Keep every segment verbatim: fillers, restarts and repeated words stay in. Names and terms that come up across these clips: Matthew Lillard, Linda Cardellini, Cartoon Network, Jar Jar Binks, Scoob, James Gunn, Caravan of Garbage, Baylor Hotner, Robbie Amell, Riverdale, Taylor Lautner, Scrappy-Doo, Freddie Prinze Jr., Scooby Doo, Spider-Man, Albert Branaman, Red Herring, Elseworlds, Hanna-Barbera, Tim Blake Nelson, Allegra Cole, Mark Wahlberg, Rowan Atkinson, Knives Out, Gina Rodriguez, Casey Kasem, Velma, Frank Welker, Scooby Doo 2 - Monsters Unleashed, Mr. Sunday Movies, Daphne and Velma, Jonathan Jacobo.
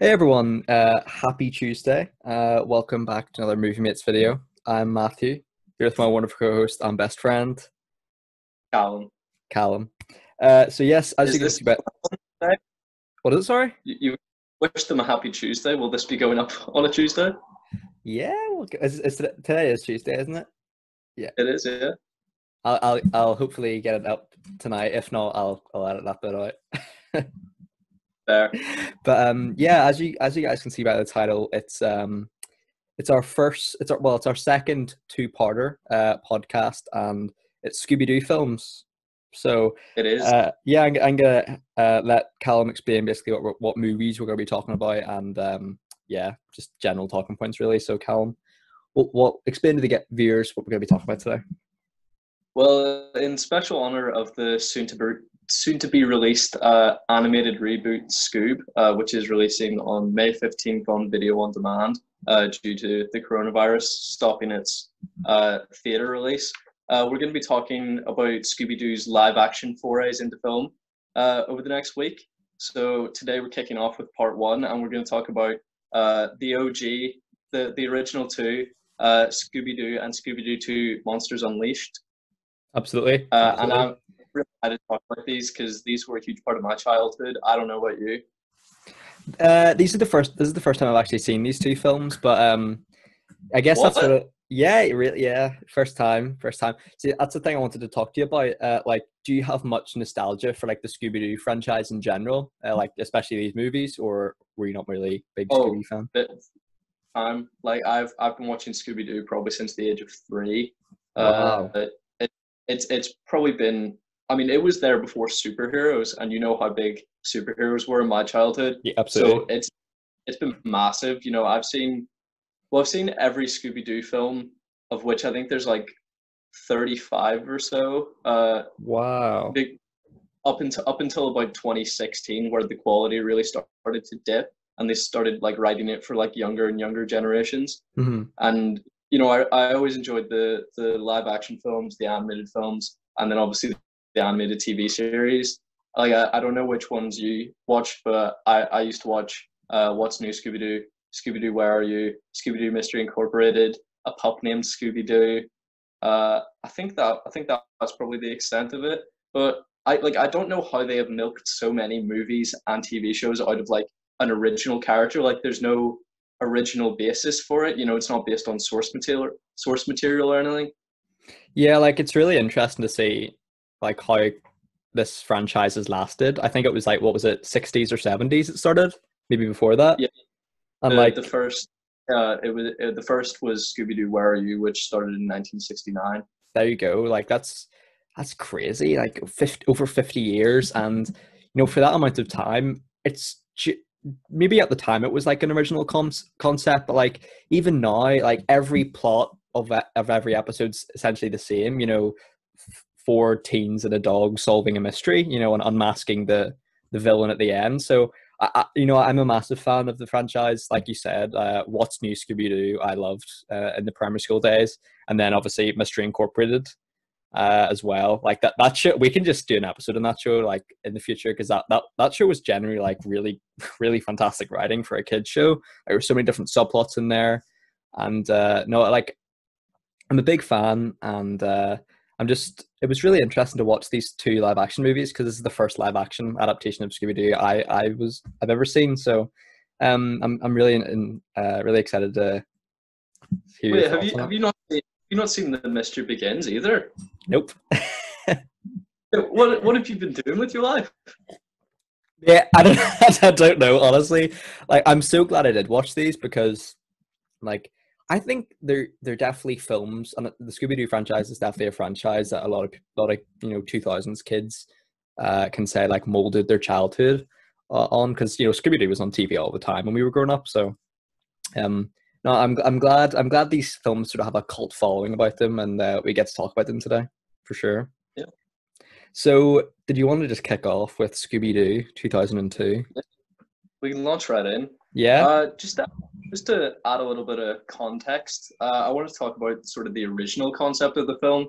Hey everyone, uh, happy Tuesday. Uh, welcome back to another Movie Mates video. I'm Matthew, here with my wonderful co-host and best friend, Callum. Callum. Uh, so yes, as is you can see, what is it, sorry? You, you wish them a happy Tuesday. Will this be going up on a Tuesday? Yeah, well, it's, it's, today is Tuesday, isn't it? Yeah. It is, yeah. I'll, I'll, I'll hopefully get it up tonight. If not, I'll, I'll edit that bit out. There. But um yeah, as you as you guys can see by the title, it's um it's our first it's our well it's our second two-parter uh podcast, and it's Scooby-Doo films. So it is uh yeah I'm, I'm gonna uh let Callum explain basically what what movies we're gonna be talking about, and um yeah, just general talking points really. So Callum, we'll, we'll explain to the viewers what we're gonna be talking about today. Well, in special honor of the soon to be soon to be released uh, animated reboot Scoob, uh, which is releasing on May fifteenth on video on demand uh, due to the coronavirus stopping its uh, theatre release. Uh, we're going to be talking about Scooby-Doo's live action forays into film uh, over the next week. So today we're kicking off with part one, and we're going to talk about uh, the O G, the, the original two, uh, Scooby-Doo and Scooby-Doo two Monsters Unleashed. Absolutely. Uh, Absolutely. And I'm really excited to talk about these because these were a huge part of my childhood. I don't know about you. Uh, these are the first. This is the first time I've actually seen these two films, but um, I guess what? that's sort of yeah, really, yeah, first time, first time. See, that's the thing I wanted to talk to you about. Uh, like, do you have much nostalgia for like the Scooby-Doo franchise in general, uh, like especially these movies, or were you not really a big oh, Scooby fan? Um, like I've I've been watching Scooby-Doo probably since the age of three. Wow. Uh, It's it's probably been, I mean, it was there before superheroes, and you know how big superheroes were in my childhood. Yeah, absolutely. So it's it's been massive. You know, I've seen, well, I've seen every Scooby-Doo film, of which I think there's like thirty-five or so. Uh, wow. Big, up until up until about twenty sixteen, where the quality really started to dip, and they started like writing it for like younger and younger generations. Mm-hmm. And you know, I, I always enjoyed the, the live-action films, the animated films, and then obviously the animated T V series. Like, I, I don't know which ones you watch, but I, I used to watch uh, What's New Scooby-Doo, Scooby-Doo Where Are You, Scooby-Doo Mystery Incorporated, A Pup Named Scooby-Doo. Uh, I think that I think that that's probably the extent of it. But I like I don't know how they have milked so many movies and T V shows out of like an original character. Like, there's no original basis for it, you know. It's not based on source material source material or anything. Yeah, like it's really interesting to see like how this franchise has lasted. I think it was like, what was it, sixties or seventies it started, maybe before that. Yeah, and the, like the first uh it was it, the first was Scooby-Doo Where Are You, which started in nineteen sixty-nine. There you go. Like that's that's crazy, like fifty, over fifty years. And you know, for that amount of time, it's maybe at the time it was like an original com concept, but like even now, like every plot of of every episode's essentially the same, you know. Four teens and a dog solving a mystery, you know, and unmasking the the villain at the end. So I, I, you know, I'm a massive fan of the franchise. Like you said, uh What's New Scooby-Doo I loved uh, in the primary school days, and then obviously Mystery Incorporated uh as well. Like that that show, we can just do an episode on that show like in the future, because that, that that show was generally like really really fantastic writing for a kid's show. There were so many different subplots in there, and uh no like I'm a big fan, and uh I'm just it was really interesting to watch these two live action movies, because this is the first live action adaptation of Scooby-Doo I I was I've ever seen. So um I'm I'm really in, in, uh really excited to hear. Wait, have you have you not seen You've not seen The Mystery Begins either? Nope. what What have you been doing with your life? Yeah, I don't. I don't know. Honestly, like I'm so glad I did watch these, because, like, I think they're they're definitely films, and the Scooby-Doo franchise is definitely a franchise that a lot of a lot of you know two thousands kids uh, can say like molded their childhood uh, on, because you know Scooby-Doo was on T V all the time when we were growing up. So, um. No, I'm I'm glad I'm glad these films sort of have a cult following about them, and uh, we get to talk about them today for sure. Yeah. So, did you want to just kick off with Scooby-Doo two thousand two? We can launch right in. Yeah. Uh, just to, just to add a little bit of context, uh, I want to talk about sort of the original concept of the film.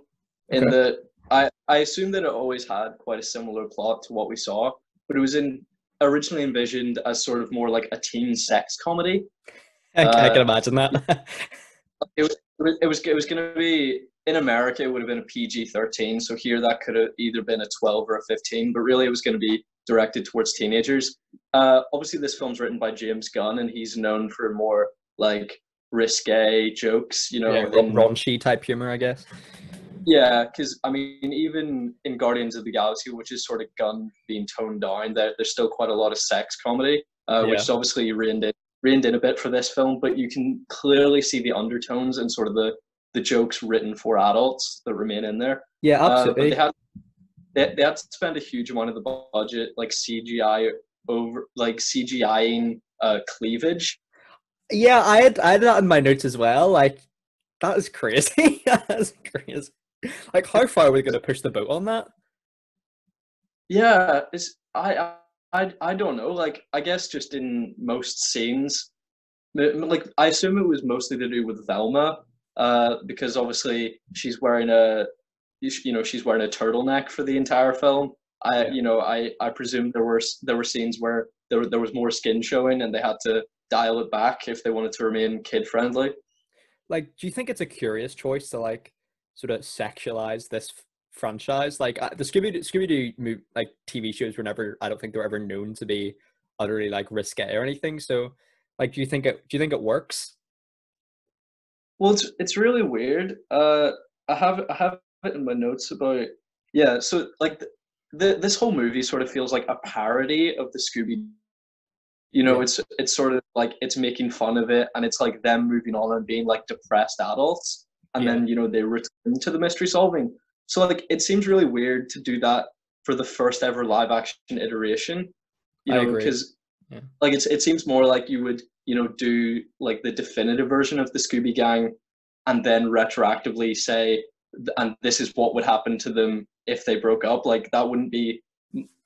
In okay. that I I assume that it always had quite a similar plot to what we saw, but it was in originally envisioned as sort of more like a teen sex comedy. I, uh, I can imagine that. it was it was, it was going to be, in America, it would have been a P G thirteen. So here that could have either been a twelve or a fifteen, but really it was going to be directed towards teenagers. Uh, obviously this film's written by James Gunn, and he's known for more like risque jokes, you know, yeah, in, raunchy type humor, I guess. Yeah, because I mean, even in Guardians of the Galaxy, which is sort of Gunn being toned down, there, there's still quite a lot of sex comedy, uh, yeah. which is obviously reined in, reined in a bit for this film. But you can clearly see the undertones and sort of the the jokes written for adults that remain in there. Yeah, absolutely. Uh, but they had they, they had to spend a huge amount of the budget, like C G I over, like CGIing uh, cleavage. Yeah, I had I had that in my notes as well. Like, that is crazy. That's crazy. Like, how far are we going to push the boat on that? Yeah, it's I I I don't know. Like, I guess just in most scenes, like I assume it was mostly to do with Velma, uh, because obviously she's wearing a, you know, she's wearing a turtleneck for the entire film. I yeah. you know I I presume there were there were scenes where there there was more skin showing, and they had to dial it back if they wanted to remain kid friendly. Like, do you think it's a curious choice to like sort of sexualize this f- franchise? Like uh, the Scooby Scooby Doo like T V shows were never, I don't think they were ever known to be utterly like risque or anything. So, like, do you think it do you think it works? Well, it's it's really weird. Uh, I have I have it in my notes about yeah. So like the, the this whole movie sort of feels like a parody of the Scooby. You know, yeah. it's it's sort of like it's making fun of it, and it's like them moving on and being like depressed adults, and yeah. then you know they return to the mystery solving. So like it seems really weird to do that for the first ever live action iteration. You know, because yeah. like it's it seems more like you would you know do like the definitive version of the Scooby Gang, and then retroactively say, and this is what would happen to them if they broke up. Like that wouldn't be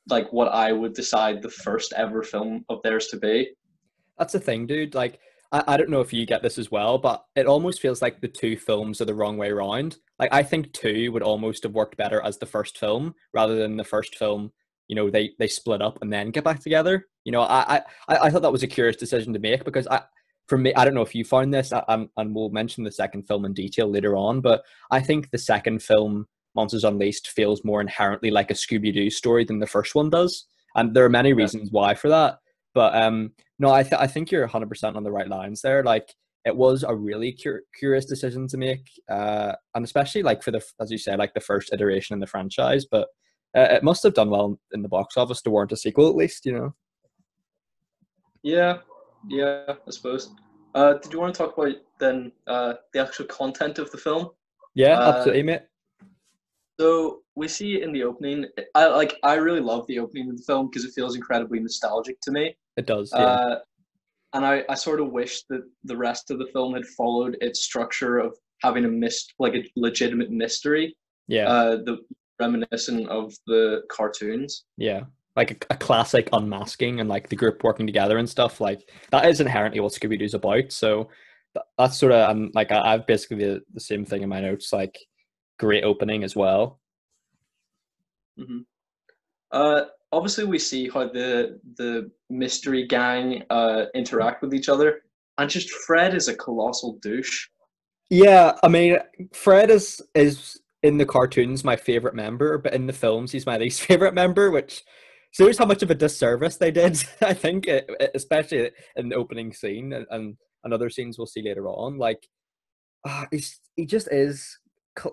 like what I would decide the first ever film of theirs to be. That's the thing, dude. Like, I, I don't know if you get this as well, but it almost feels like the two films are the wrong way around. Like, I think two would almost have worked better as the first film rather than the first film, you know, they, they split up and then get back together. You know, I, I, I thought that was a curious decision to make because I, for me, I don't know if you found this, and, and we'll mention the second film in detail later on, but I think the second film, Monsters Unleashed, feels more inherently like a Scooby-Doo story than the first one does, and there are many reasons why for that, but um no I, th- I think you're one hundred percent on the right lines there. Like, it was a really cur- curious decision to make, uh and especially like for the, as you say, like the first iteration in the franchise, but uh, it must have done well in the box office to warrant a sequel at least, you know. Yeah yeah I suppose. Uh did you want to talk about then uh the actual content of the film? Yeah, uh, absolutely, mate. So we see in the opening, I like. I really love the opening of the film because it feels incredibly nostalgic to me. It does, yeah. Uh, and I, I sort of wish that the rest of the film had followed its structure of having a mist, like a legitimate mystery. Yeah. Uh, the reminiscent of the cartoons. Yeah, like a, a classic unmasking and like the group working together and stuff. Like that is inherently what Scooby-Doo's about. So that's sort of um, like I, I've basically the, the same thing in my notes. Like. Great opening as well. Mm-hmm. Uh, obviously, we see how the the mystery gang uh, interact with each other, and just Fred is a colossal douche. Yeah, I mean, Fred is is in the cartoons my favorite member, but in the films he's my least favorite member, which shows how much of a disservice they did. I think, it, especially in the opening scene and, and other scenes we'll see later on. Like, uh, he's he just is.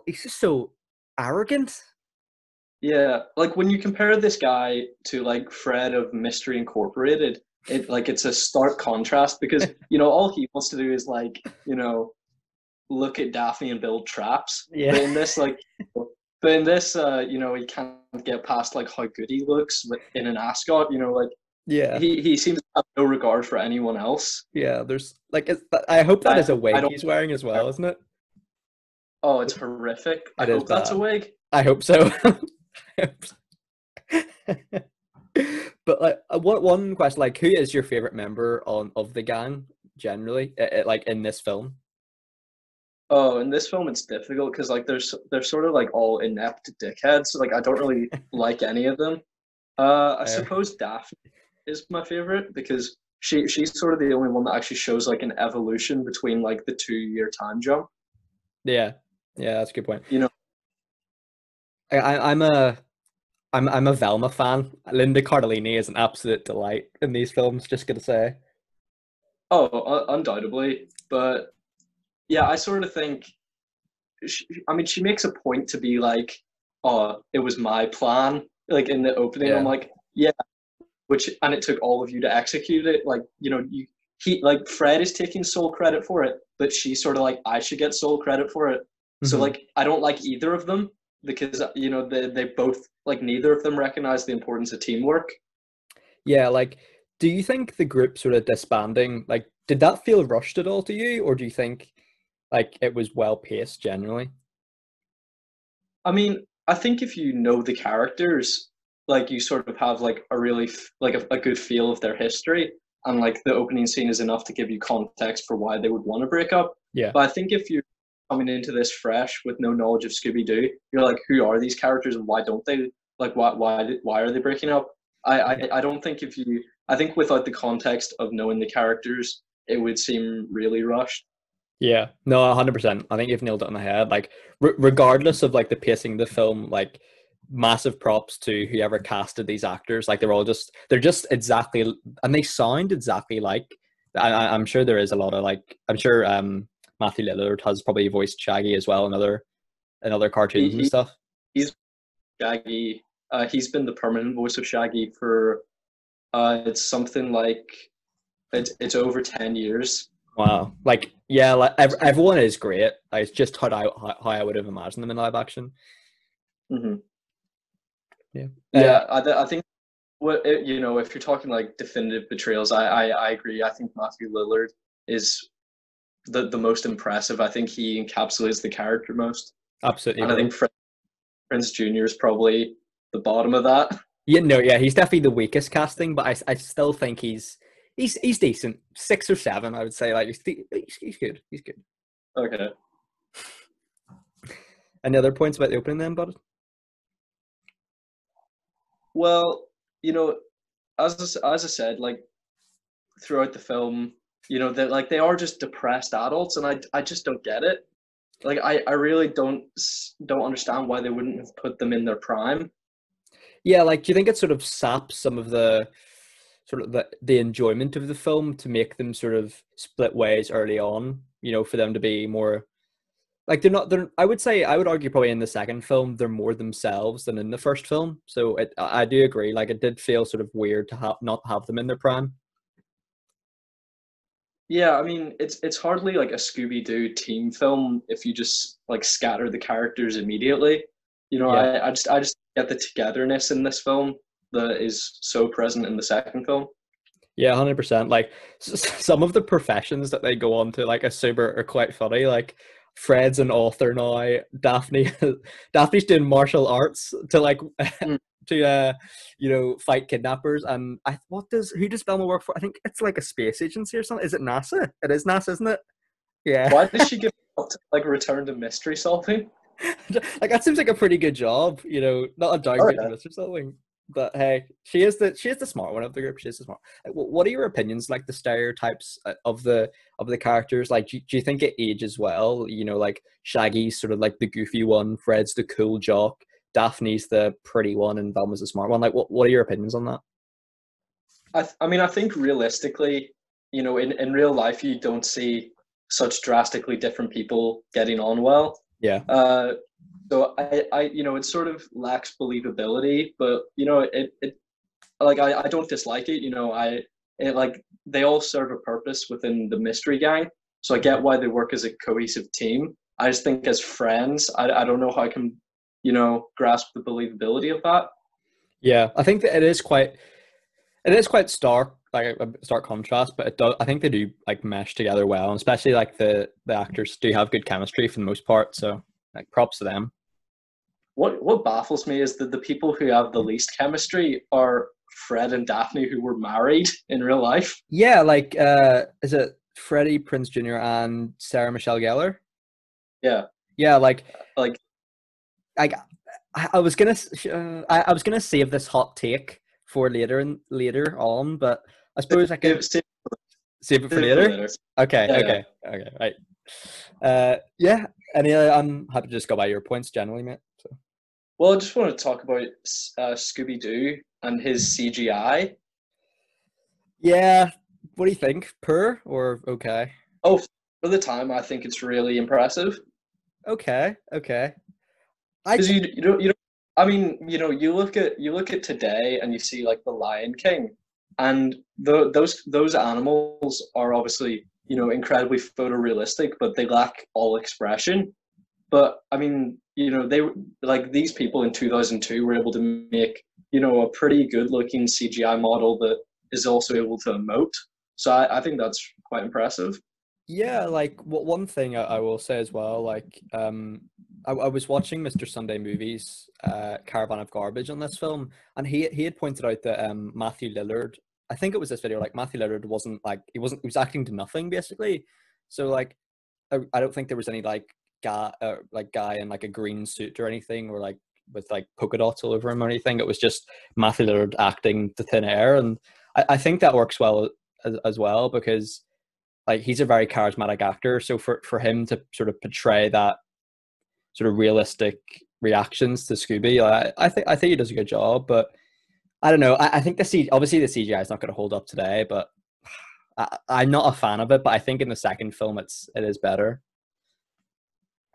He's just so arrogant. Yeah, like when you compare this guy to like Fred of Mystery Incorporated, it like it's a stark contrast because you know all he wants to do is like you know look at Daphne and build traps. Yeah. But in this, like, but in this, uh, you know, he can't get past like how good he looks in an ascot. You know, like yeah, he he seems to have no regard for anyone else. Yeah, there's like it's, I hope that I, is a wig he's wearing as well, isn't it? Oh, it's horrific. I hope that's a wig. I hope so. But like, what one question? Like, who is your favorite member on of the gang generally? It, it, like in this film. Oh, in this film, it's difficult because like there's they're sort of like all inept dickheads. So, like I don't really like any of them. Uh, I Fair. suppose Daphne is my favorite, because she she's sort of the only one that actually shows like an evolution between like the two year time jump. Yeah, yeah, that's a good point. You know, I, I'm a I'm I'm a Velma fan. Linda Cardellini is an absolute delight in these films. Just gonna say. Oh, uh, undoubtedly, but yeah, I sort of think. She, I mean, she makes a point to be like, "Oh, it was my plan." Like in the opening, yeah. I'm like, "Yeah," which and it took all of you to execute it. Like, you know, you he like Fred is taking sole credit for it, but she's sort of like, "I should get sole credit for it." Mm-hmm. So like, I don't like either of them because you know they they both like neither of them recognize the importance of teamwork. Yeah, like, do you think the group sort of disbanding, like, did that feel rushed at all to you, or do you think? Like, it was well-paced, generally? I mean, I think if you know the characters, like, you sort of have, like, a really, f- like, a, a good feel of their history, and, like, the opening scene is enough to give you context for why they would want to break up. Yeah. But I think if you're coming into this fresh with no knowledge of Scooby-Doo, you're like, who are these characters, and why don't they, like, why why, why are they breaking up? I, I, I don't think if you, I think without the context of knowing the characters, it would seem really rushed. Yeah, no, one hundred percent. I think you've nailed it on the head. Like, re- regardless of, like, the pacing of the film, like, massive props to whoever casted these actors. Like, they're all just, they're just exactly, and they sound exactly like, I, I'm sure there is a lot of, like, I'm sure um, Matthew Lillard has probably voiced Shaggy as well in other, in other cartoons he, and stuff. He's Shaggy. Uh, he's been the permanent voice of Shaggy for, uh, it's something like, it's, it's over ten years. Wow. Like, yeah, like ev- everyone is great. Like, it's just how I, how, how I would have imagined them in live action. Mm-hmm. Yeah. Uh, yeah, I, th- I think, what it, you know, if you're talking like definitive betrayals, I, I, I agree. I think Matthew Lillard is the, the most impressive. I think he encapsulates the character most. Absolutely. And right. I think Freddie Prinze Junior is probably the bottom of that. Yeah, no, yeah, he's definitely the weakest casting, but I, I still think he's... He's he's decent, six or seven, I would say. Like he's he's, he's good, he's good. Okay. Any other points about the opening then, bud? Well, you know, as as I said, like throughout the film, you know, that like they are just depressed adults, and I I just don't get it. Like I, I really don't don't understand why they wouldn't have put them in their prime. Yeah, like do you think it sort of saps some of the sort of the, the enjoyment of the film to make them sort of split ways early on, you know, for them to be more like they're not, they're, I would say, I would argue probably in the second film, they're more themselves than in the first film. So it, I do agree. Like it did feel sort of weird to ha- not have them in their prime. Yeah. I mean, it's, it's hardly like a Scooby-Doo team film. If you just like scatter the characters immediately, you know, yeah. I, I just, I just get the togetherness in this film that is so present in the second film. Yeah, one hundred percent. Like, s- some of the professions that they go on to, like, assume are, are quite funny. Like, Fred's an author now. Daphne, Daphne's doing martial arts to, like, mm. to, uh, you know, fight kidnappers. And I, what does, who does Velma work for? I think it's, like, a space agency or something. Is it NASA? It is NASA, isn't it? Yeah. Why did she give up to, like, return to mystery solving? Like, that seems like a pretty good job, you know, not a downgrade to mystery solving. But hey, she is the she is the smart one of the group. She is the smart. What are your opinions, like the stereotypes of the of the characters? Like, do, do you think it ages well? You know, like Shaggy's sort of like the goofy one, Fred's the cool jock, Daphne's the pretty one, and Velma's the smart one. Like, what, what are your opinions on that? I th- I mean, I think realistically, you know, in, in real life, you don't see such drastically different people getting on well. Yeah. Uh, So I, I, you know, it sort of lacks believability, but you know, it, it, like I, I don't dislike it. You know, I, it like they all serve a purpose within the mystery gang, so I get why they work as a cohesive team. I just think as friends, I, I don't know how I can, you know, grasp the believability of that. Yeah, I think that it is quite, it is quite stark, like a stark contrast. But it does, I think they do like mesh together well, and especially like the the actors do have good chemistry for the most part. So like props to them. What what baffles me is that the people who have the least chemistry are Fred and Daphne, who were married in real life. Yeah, like, uh, is it Freddie Prinze Junior and Sarah Michelle Gellar? Yeah. Yeah, like... Like... Like, I, I was gonna... Uh, I, I was gonna save this hot take for later and later on, but I suppose I could save, save it for later. It for later. Okay, yeah, okay, yeah. okay, right. Uh, yeah, and yeah, I'm happy to just go by your points generally, mate. So. Well, I just want to talk about uh, Scooby-Doo and his C G I. Yeah, what do you think? Poor or okay? Oh, for the time, I think it's really impressive. Okay, okay. I because you, you don't you don't. I mean, you know, you look at you look at today and you see like the Lion King, and the, those those animals are obviously, you know, incredibly photorealistic, but they lack all expression. But I mean, you know, they like these people in two thousand two were able to make, you know, a pretty good looking C G I model that is also able to emote. So I, I think that's quite impressive. Yeah, like what one thing I, I will say as well, like um, I, I was watching Mister Sunday Movies, uh, Caravan of Garbage on this film, and he he had pointed out that um, Matthew Lillard, I think it was this video, like Matthew Lillard wasn't like he wasn't he was acting to nothing basically. So like I, I don't think there was any like guy uh, like guy in like a green suit or anything, or like with like polka dots all over him or anything. It was just Matthew Lillard acting to thin air, and I, I think that works well as, as well because. Like he's a very charismatic actor, so for, for him to sort of portray that sort of realistic reactions to Scooby, like, I think I think he does a good job. But I don't know. I, I think the C obviously the C G I is not going to hold up today, but I, I'm not a fan of it. But I think in the second film, it's it is better.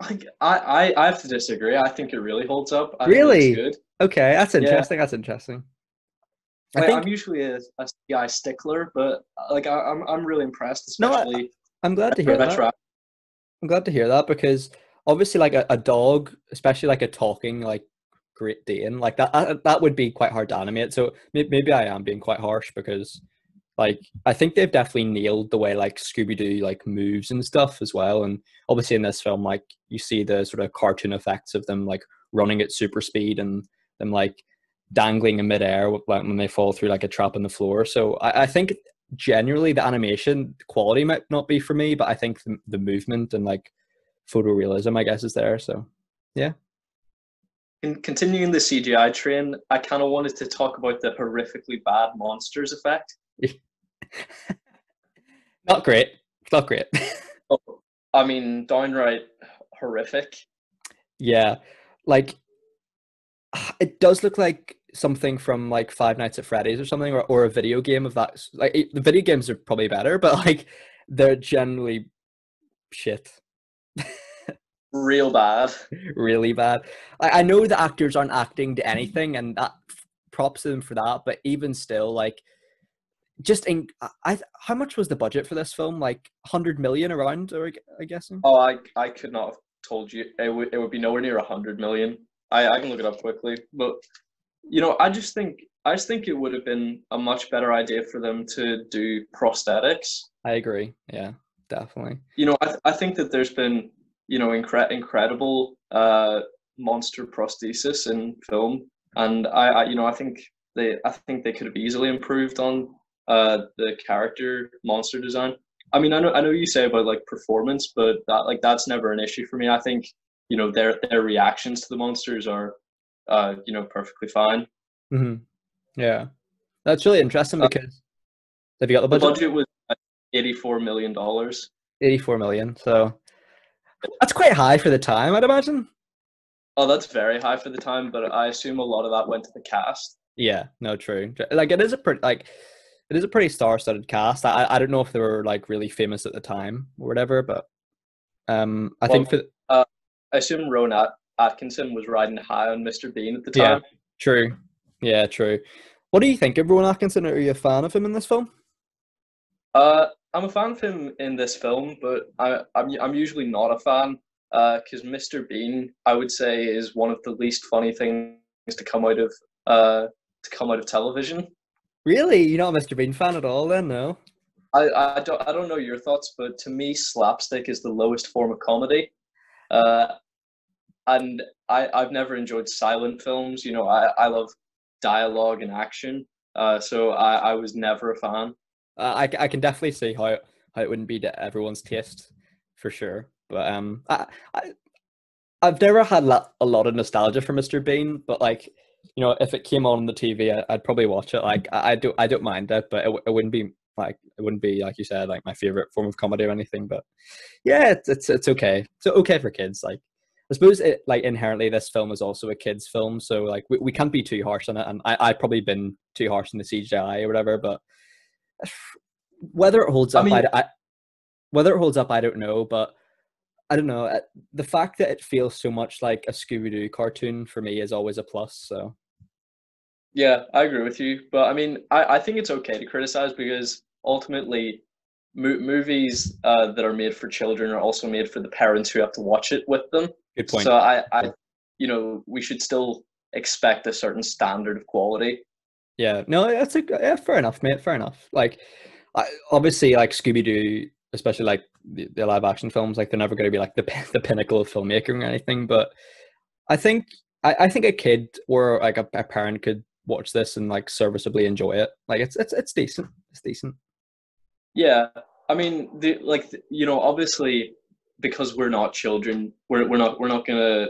I I, I have to disagree. I think it really holds up. I really? Think it's good. Okay, that's interesting. Yeah. That's interesting. I Wait, think... I'm usually a, a C G I stickler, but like I, I'm, I'm really impressed. Especially no, I, I'm glad to hear that. Track. I'm glad to hear that because obviously, like a, a dog, especially like a talking like Great Dane, like that I, that would be quite hard to animate. So maybe, maybe I am being quite harsh because, like, I think they've definitely nailed the way like Scooby-Doo like moves and stuff as well. And obviously in this film, like you see the sort of cartoon effects of them like running at super speed and them like. Dangling in midair when they fall through like a trap on the floor. So I, I think generally the animation quality might not be for me, but I think the, the movement and like photorealism, I guess, is there. So yeah. In continuing the C G I train, I kind of wanted to talk about the horrifically bad monsters effect. Not great. Not great. Oh, I mean, downright horrific. Yeah, like. It does look like something from like Five Nights at Freddy's or something, or, or a video game of that. Like it, the video games are probably better, but like they're generally shit. Real bad. Really bad. I, I know the actors aren't acting to anything, and that props to them for that. But even still, like, just in, I how much was the budget for this film? Like one hundred million around, or I guess. Oh, I I could not have told you. It would it would be nowhere near one hundred million. I, I can look it up quickly, but you know, I just think I just think it would have been a much better idea for them to do prosthetics. I agree. Yeah, definitely. You know, I th I think that there's been, you know, incre incredible uh, monster prosthesis in film, and I, I, you know, I think they I think they could have easily improved on uh, the character monster design. I mean, I know I know you say about like performance, but that like that's never an issue for me. I think. You know, their their reactions to the monsters are, uh, you know, perfectly fine. Mm-hmm. Yeah, that's really interesting because have you got the budget? The budget was eighty-four million dollars. Eighty-four million. So that's quite high for the time, I'd imagine. Oh, that's very high for the time, but I assume a lot of that went to the cast. Yeah. No. True. Like it is a pretty like it is a pretty star-studded cast. I I don't know if they were like really famous at the time or whatever, but um, I well, think for. Uh, I assume Rowan At Atkinson was riding high on Mister Bean at the time. Yeah, true. Yeah, true. What do you think of Rowan Atkinson? Are you a fan of him in this film? Uh, I'm a fan of him in this film, but I, I'm, I'm usually not a fan because uh, Mister Bean, I would say, is one of the least funny things to come out of uh, to come out of television. Really? You're not a Mister Bean fan at all then, no? I, I, don't, I don't know your thoughts, but to me, slapstick is the lowest form of comedy. Uh, and I, I've never enjoyed silent films. You know, I, I love dialogue and action. Uh, so I, I was never a fan. Uh, I, I can definitely see how, how it wouldn't be to everyone's taste for sure. But, um, I, I, I've never had a lot of nostalgia for Mister Bean, but like you know, if it came on the T V, I, I'd probably watch it. Like, I, I do, I don't mind it, but it, it wouldn't be like, it wouldn't be like you said, like my favorite form of comedy or anything. But yeah, it's it's, it's okay. It's okay for kids. Like, I suppose it, like inherently, this film is also a kids' film, so like we, we can't be too harsh on it. And I I've probably been too harsh on the C G I or whatever, but whether it holds up, I mean, I, I whether it holds up, I don't know, but. I don't know. The fact that it feels so much like a Scooby-Doo cartoon for me is always a plus. So, yeah, I agree with you. But I mean, I, I think it's okay to criticize because ultimately, mo movies uh, that are made for children are also made for the parents who have to watch it with them. Good point. So I, I, you know, we should still expect a certain standard of quality. Yeah. No, that's a yeah, fair enough, mate. Fair enough. Like, I, obviously, like Scooby-Doo, especially like the, the live action films, like they're never going to be like the, the pinnacle of filmmaking or anything, but I think I, I think a kid or like a, a parent could watch this and like serviceably enjoy it. Like it's it's it's decent. It's decent. Yeah, I mean, the, like the, you know, obviously because we're not children, we're we're not we're not gonna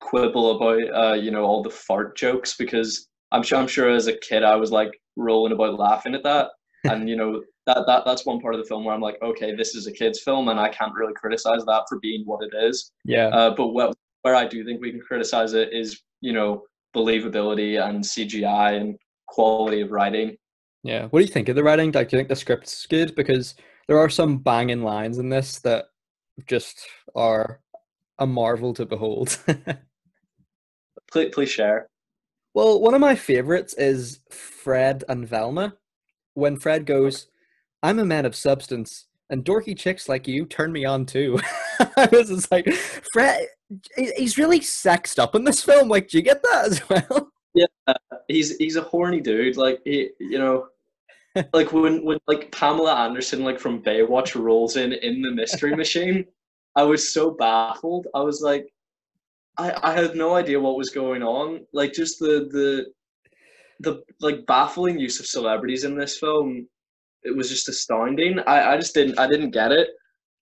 quibble about uh, you know, all the fart jokes, because I'm sure I'm sure as a kid I was like rolling about laughing at that. And you know, that that that's one part of the film where I'm like, okay, this is a kid's film, and I can't really criticize that for being what it is. Yeah. Uh, but where, where I do think we can criticize it is, you know, believability and C G I and quality of writing. Yeah. What do you think of the writing? Like, do you think the script's good? Because there are some banging lines in this that just are a marvel to behold. please, please share. Well, one of my favorites is Fred and Velma. When Fred goes, "I'm a man of substance, and dorky chicks like you turn me on too." I was just like, Fred, he's really sexed up in this film. Like, do you get that as well? Yeah, he's he's a horny dude. Like, he, you know, like when when like Pamela Anderson, like from Baywatch, rolls in in the Mystery Machine, I was so baffled. I was like, I I had no idea what was going on. Like, just the the. The like baffling use of celebrities in this film, it was just astounding. I, I just didn't I didn't get it.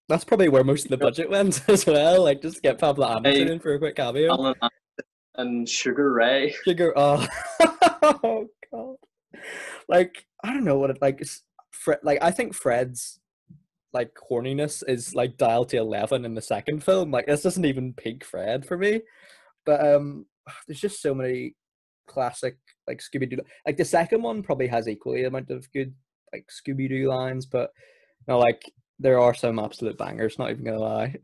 That's probably where most of the budget went as well. Like, just get Pamela Anderson hey, in for a quick cameo. And Sugar Ray. Sugar oh. Oh god. Like, I don't know what it like Fred like I think Fred's like horniness is like dialed to eleven in the second film. Like, this doesn't even peak Fred for me. But um there's just so many classic like Scooby-Doo, like the second one probably has equally the amount of good like Scooby-Doo lines, but you know, like there are some absolute bangers, not even gonna lie.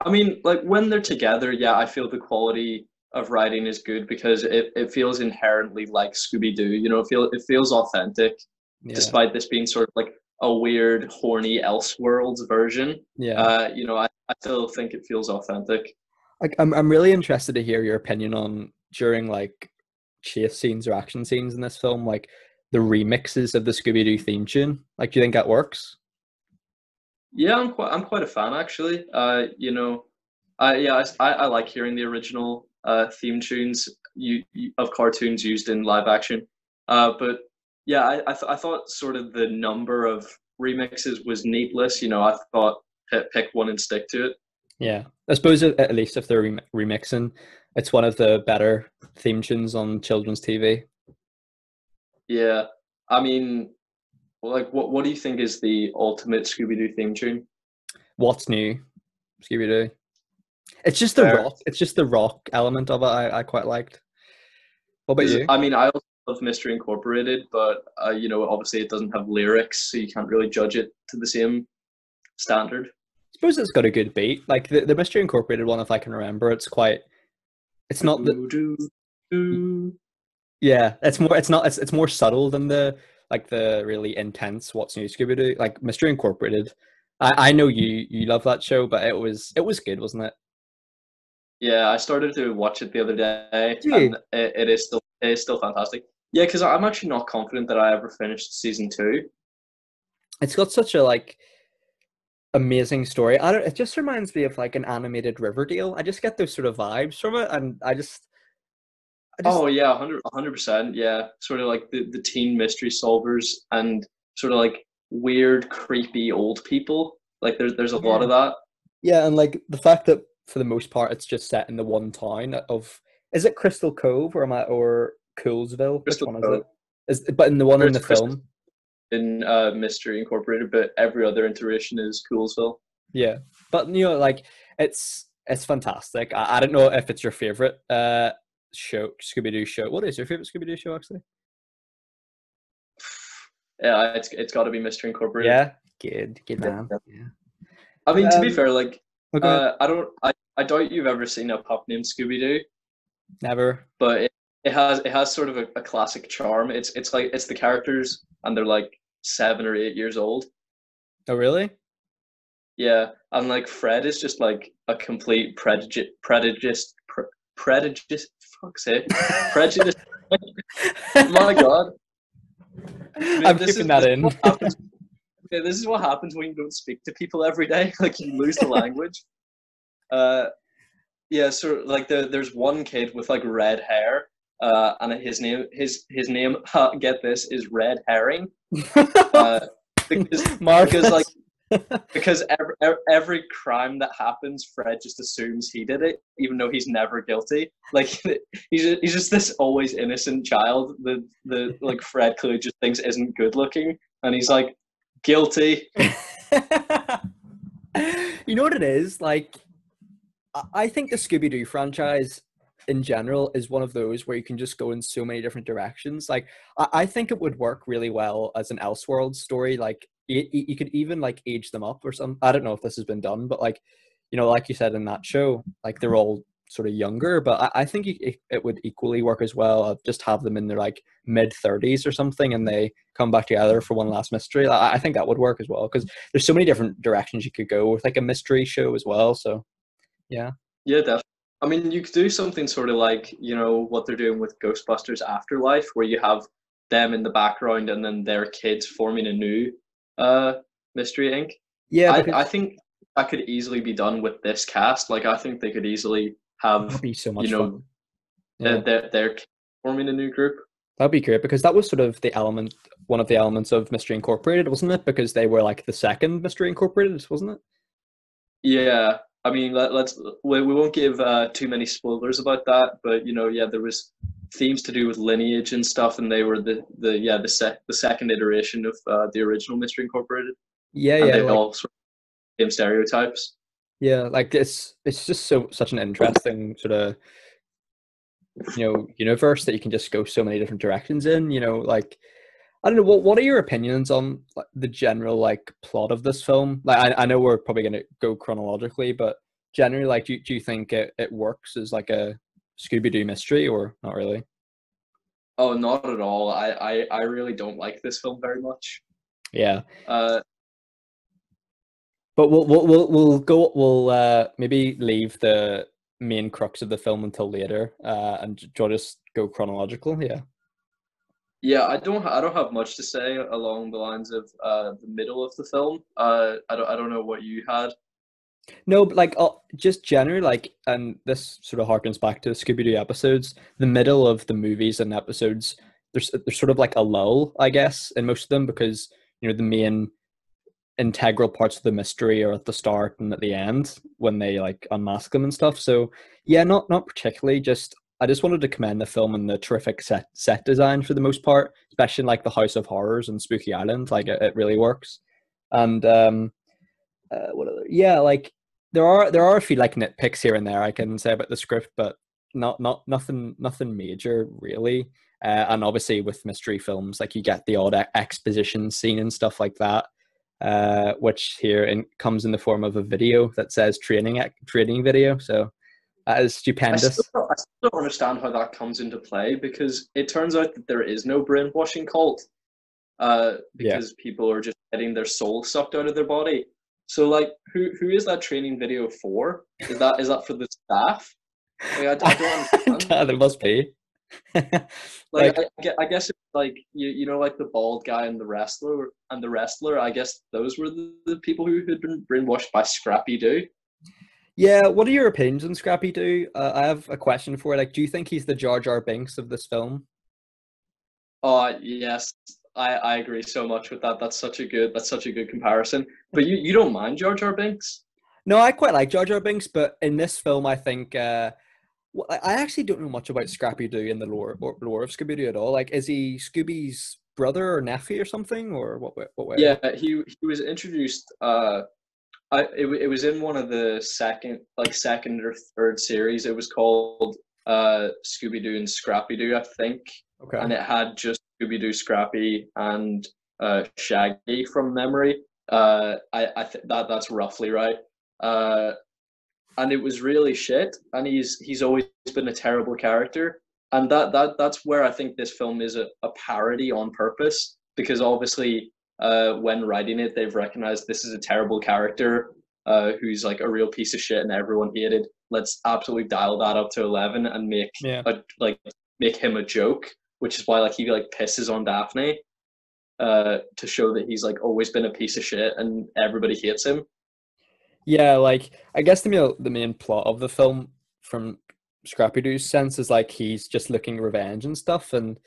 I mean, like when they're together, yeah, I feel the quality of writing is good because it, it feels inherently like Scooby-Doo, you know, it, feel, it feels authentic, yeah. Despite this being sort of like a weird horny Elseworlds version, yeah, uh, you know, I, I still think it feels authentic. Like, I'm I'm really interested to hear your opinion on during like chase scenes or action scenes in this film, like the remixes of the Scooby-Doo theme tune. Like, do you think that works? Yeah, I'm quite I'm quite a fan actually. Uh, you know, I yeah I I like hearing the original uh theme tunes you, you of cartoons used in live action. Uh, but yeah, I I, th I thought sort of the number of remixes was needless. You know, I thought pick one and stick to it. Yeah, I suppose at least if they're rem remixing, it's one of the better theme tunes on children's T V. Yeah, I mean, like, what what do you think is the ultimate Scooby-Doo theme tune? What's new, Scooby-Doo? It's just the Fair. rock. It's just the rock element of it. I I quite liked. What about you? I mean, I also love Mystery Incorporated, but uh, you know, obviously it doesn't have lyrics, so you can't really judge it to the same standard. I suppose it's got a good beat. Like the, the Mystery Incorporated one, if I can remember, it's quite. It's not the. Yeah, it's more. It's not. It's it's more subtle than the like the really intense What's New Scooby-Doo. Like Mystery Incorporated, I I know you you love that show, but it was it was good, wasn't it? Yeah, I started to watch it the other day, yeah. And it, it is still it is still fantastic. Yeah, because I'm actually not confident that I ever finished season two. It's got such a like. Amazing story. I don't, it just reminds me of like an animated Riverdale. I just get those sort of vibes from it, and I just, I just oh yeah, one hundred percent, yeah, sort of like the, the teen mystery solvers and sort of like weird creepy old people. Like there's there's a lot of that. Yeah, and like the fact that for the most part it's just set in the one town of Is it Crystal Cove or am I or Coolsville? Crystal Which one Cove. Is it? Is, but in the one There's in the Crystal film, in uh, Mystery Incorporated, but every other iteration is Coolsville. Yeah, but you know, like it's it's fantastic. I, I don't know if it's your favorite uh, show, Scooby-Doo show. What is your favorite Scooby-Doo show, actually? Yeah, it's it's got to be Mystery Incorporated. Yeah, good, good man. Yeah. I mean, um, to be fair, like okay. uh, I don't, I, I doubt you've ever seen a pup named Scooby-Doo. Never. But it, it has it has sort of a, a classic charm. It's it's like it's the characters, and they're like seven or eight years old. Oh really? Yeah, and like Fred is just like a complete prejudice, prejudice, pre- prejudice. Fuck's sake, prejudice. My God. I mean, I'm keeping is, that in. Yeah, this is what happens when you don't speak to people every day. Like you lose the language. Uh, yeah. So like the, there's one kid with like red hair, uh, and his name his his name. Uh, get this is Red Herring. Uh, because Marcus. Because like because every every crime that happens, Fred just assumes he did it, even though he's never guilty. Like he's just, he's just this always innocent child. The the like Fred clearly just thinks isn't good looking, and he's like. Guilty. You know what it is? Like, I think the Scooby-Doo franchise in general is one of those where you can just go in so many different directions. Like, I, I think it would work really well as an Elseworlds story. Like, it, it, you could even, like, age them up or something. I don't know if this has been done, but, like, you know, like you said in that show, like, they're all sort of younger, but I, I think it, it would equally work as well. Just have them in their like mid thirties or something, and they come back together for one last mystery. I, I think that would work as well because there's so many different directions you could go with like a mystery show as well. So, yeah, yeah, definitely. I mean, you could do something sort of like you know what they're doing with Ghostbusters Afterlife, where you have them in the background and then their kids forming a new uh, Mystery Incorporated. Yeah, because- I, I think that could easily be done with this cast. Like, I think they could easily. Have be so much you know yeah. they're they're forming a new group. That'd be great because that was sort of the element, one of the elements of Mystery Incorporated, wasn't it? Because they were like the second Mystery Incorporated, wasn't it? Yeah, I mean, let, let's we, we won't give uh, too many spoilers about that, but you know, yeah, there was themes to do with lineage and stuff, and they were the the yeah the sec the second iteration of uh, the original Mystery Incorporated. Yeah, and yeah, they like- all sort of same stereotypes. Yeah, like it's it's just so such an interesting sort of you know universe that you can just go so many different directions in. You know, like I don't know what what are your opinions on like, the general like plot of this film? Like I, I know we're probably going to go chronologically, but generally, like do do you think it, it works as like a Scooby-Doo mystery or not really? Oh, not at all. I I, I really don't like this film very much. Yeah. Uh, But we'll we'll we'll go we'll uh, maybe leave the main crux of the film until later, uh, and I'll just go chronological. Yeah. Yeah, I don't I don't have much to say along the lines of uh, the middle of the film. Uh, I don't I don't know what you had. No, but like uh, just generally, like, and this sort of harkens back to Scooby-Doo episodes. The middle of the movies and episodes, there's there's sort of like a lull, I guess, in most of them because you know the main. Integral parts of the mystery are at the start and at the end when they like unmask them and stuff. So yeah, not not particularly. Just I just wanted to commend the film and the terrific set set design for the most part, especially in, like the House of Horrors and Spooky Island. Like it, it really works. And um, uh, what other, yeah, like there are there are a few like nitpicks here and there I can say about the script, but not not nothing nothing major really. Uh, and obviously with mystery films, like you get the odd exposition scene and stuff like that. Uh, which here in, comes in the form of a video that says training training video. So that is stupendous. I still, I still don't understand how that comes into play because it turns out that there is no brainwashing cult uh, because yeah. people are just getting their soul sucked out of their body. So like, who who is that training video for? Is that is that for the staff? Like, I, I don't understand. There must be. like, like I, I guess it's like you you know like the bald guy and the wrestler and the wrestler I guess those were the, the people who had been brainwashed by Scrappy-Doo. Yeah, what are your opinions on Scrappy-Doo? uh, I have a question for it. Like do you think he's the Jar Jar Binks of this film? Oh yes, I, I agree so much with that. That's such a good that's such a good comparison. But you, you don't mind Jar Jar Binks? No, I quite like Jar Jar Binks, but in this film I think uh I actually don't know much about Scrappy-Doo in the lore, or lore of Scooby-Doo at all. Like, is he Scooby's brother or nephew or something, or what? What way? Yeah, he he was introduced. Uh, I it, it was in one of the second, like second or third series. It was called uh, Scooby-Doo and Scrappy-Doo, I think. Okay. And it had just Scooby-Doo, Scrappy, and uh, Shaggy from memory. Uh, I I think that that's roughly right. Uh. And it was really shit, and he's he's always been a terrible character, and that that that's where I think this film is a, a parody on purpose, because obviously uh, when writing it, they've recognized this is a terrible character uh, who's like a real piece of shit and everyone hated. Let's absolutely dial that up to eleven and make yeah. a, like make him a joke, which is why like he like pisses on Daphne uh, to show that he's like always been a piece of shit and everybody hates him. Yeah, like, I guess the main, the main plot of the film from Scrappy-Doo's sense is, like, he's just looking revenge and stuff, and,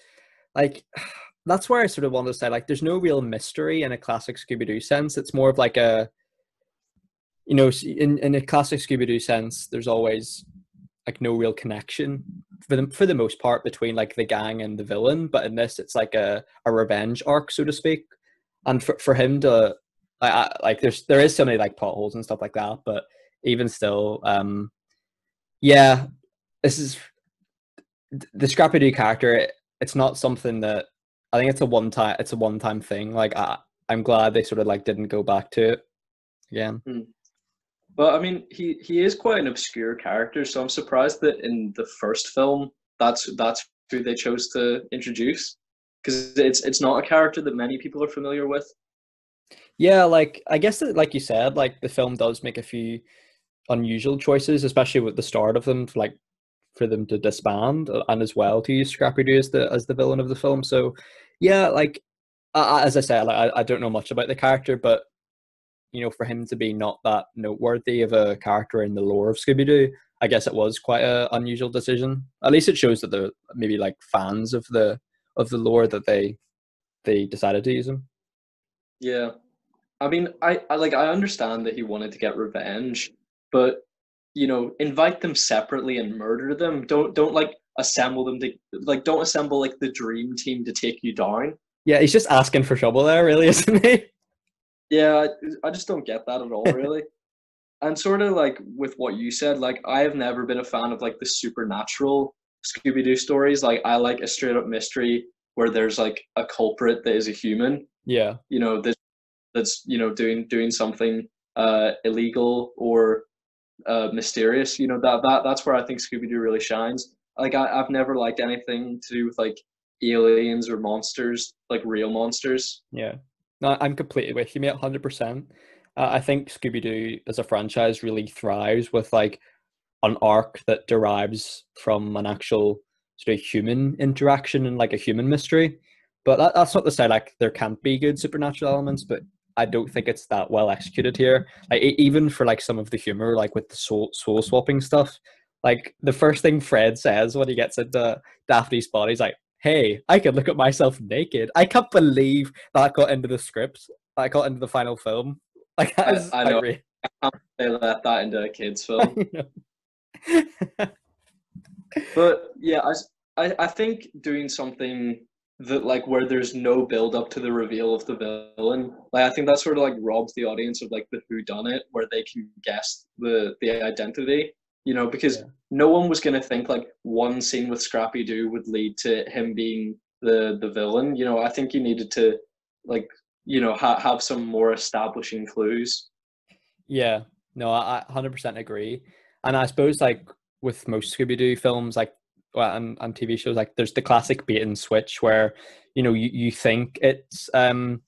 like, that's where I sort of want to say, like, there's no real mystery in a classic Scooby-Doo sense. It's more of, like, a, you know, in, in a classic Scooby-Doo sense, there's always, like, no real connection, for the, for the most part, between, like, the gang and the villain, but in this, it's, like, a, a revenge arc, so to speak, and for, for him to... Like, I, like there's there is so many like plot holes and stuff like that, but even still, um, yeah, this is the Scrappy-Doo character. It, it's not something that I think it's a one time. It's a one time thing. Like I, I'm glad they sort of like didn't go back to it again. Mm. Well, I mean, he he is quite an obscure character, so I'm surprised that in the first film, that's that's who they chose to introduce, because it's it's not a character that many people are familiar with. Yeah, like, I guess, that, like you said, like, the film does make a few unusual choices, especially with the start of them, like, for them to disband, and as well to use Scrappy-Doo as the, as the villain of the film. So, yeah, like, I, as I said, like, I, I don't know much about the character, but, you know, for him to be not that noteworthy of a character in the lore of Scooby-Doo, I guess it was quite an unusual decision. At least it shows that they're maybe, like, fans of the of the lore that they they decided to use him. Yeah. I mean, I, I like I understand that he wanted to get revenge, but you know, invite them separately and murder them. Don't don't like assemble them to like don't assemble like the dream team to take you down. Yeah, he's just asking for trouble there, really, isn't he? Yeah, I, I just don't get that at all, really. And sort of like with what you said, like I have never been a fan of like the supernatural Scooby-Doo stories. Like I like a straight up mystery where there's like a culprit that is a human. Yeah, you know this. That's you know doing doing something uh, illegal or uh, mysterious. You know that that that's where I think Scooby-Doo really shines. Like I, I've never liked anything to do with like aliens or monsters, like real monsters. Yeah, no, I'm completely with you, mate, one hundred percent. Uh, I think Scooby-Doo as a franchise really thrives with like an arc that derives from an actual sort of human interaction and like a human mystery. But that, that's not to say like there can't be good supernatural elements, but I don't think it's that well executed here. Like even for like some of the humor, like with the soul soul swapping stuff, like the first thing Fred says when he gets into Daphne's body is like, "Hey, I could look at myself naked." I can't believe that got into the script. That got into the final film. Like that is I, I know. Re- I can't believe they let that into a kids' film. But yeah, I, I I think doing something that like where there's no build up to the reveal of the villain, like I think that sort of like robs the audience of like the whodunit, where they can guess the the identity, you know, because yeah. no one was going to think like one scene with Scrappy-Doo would lead to him being the the villain, you know. I think you needed to like, you know, ha- have some more establishing clues. Yeah, no, I, I one hundred percent agree. And I suppose like with most Scooby-Doo films, like well, and, and T V shows, like there's the classic bait and switch where, you know, you, you think it's um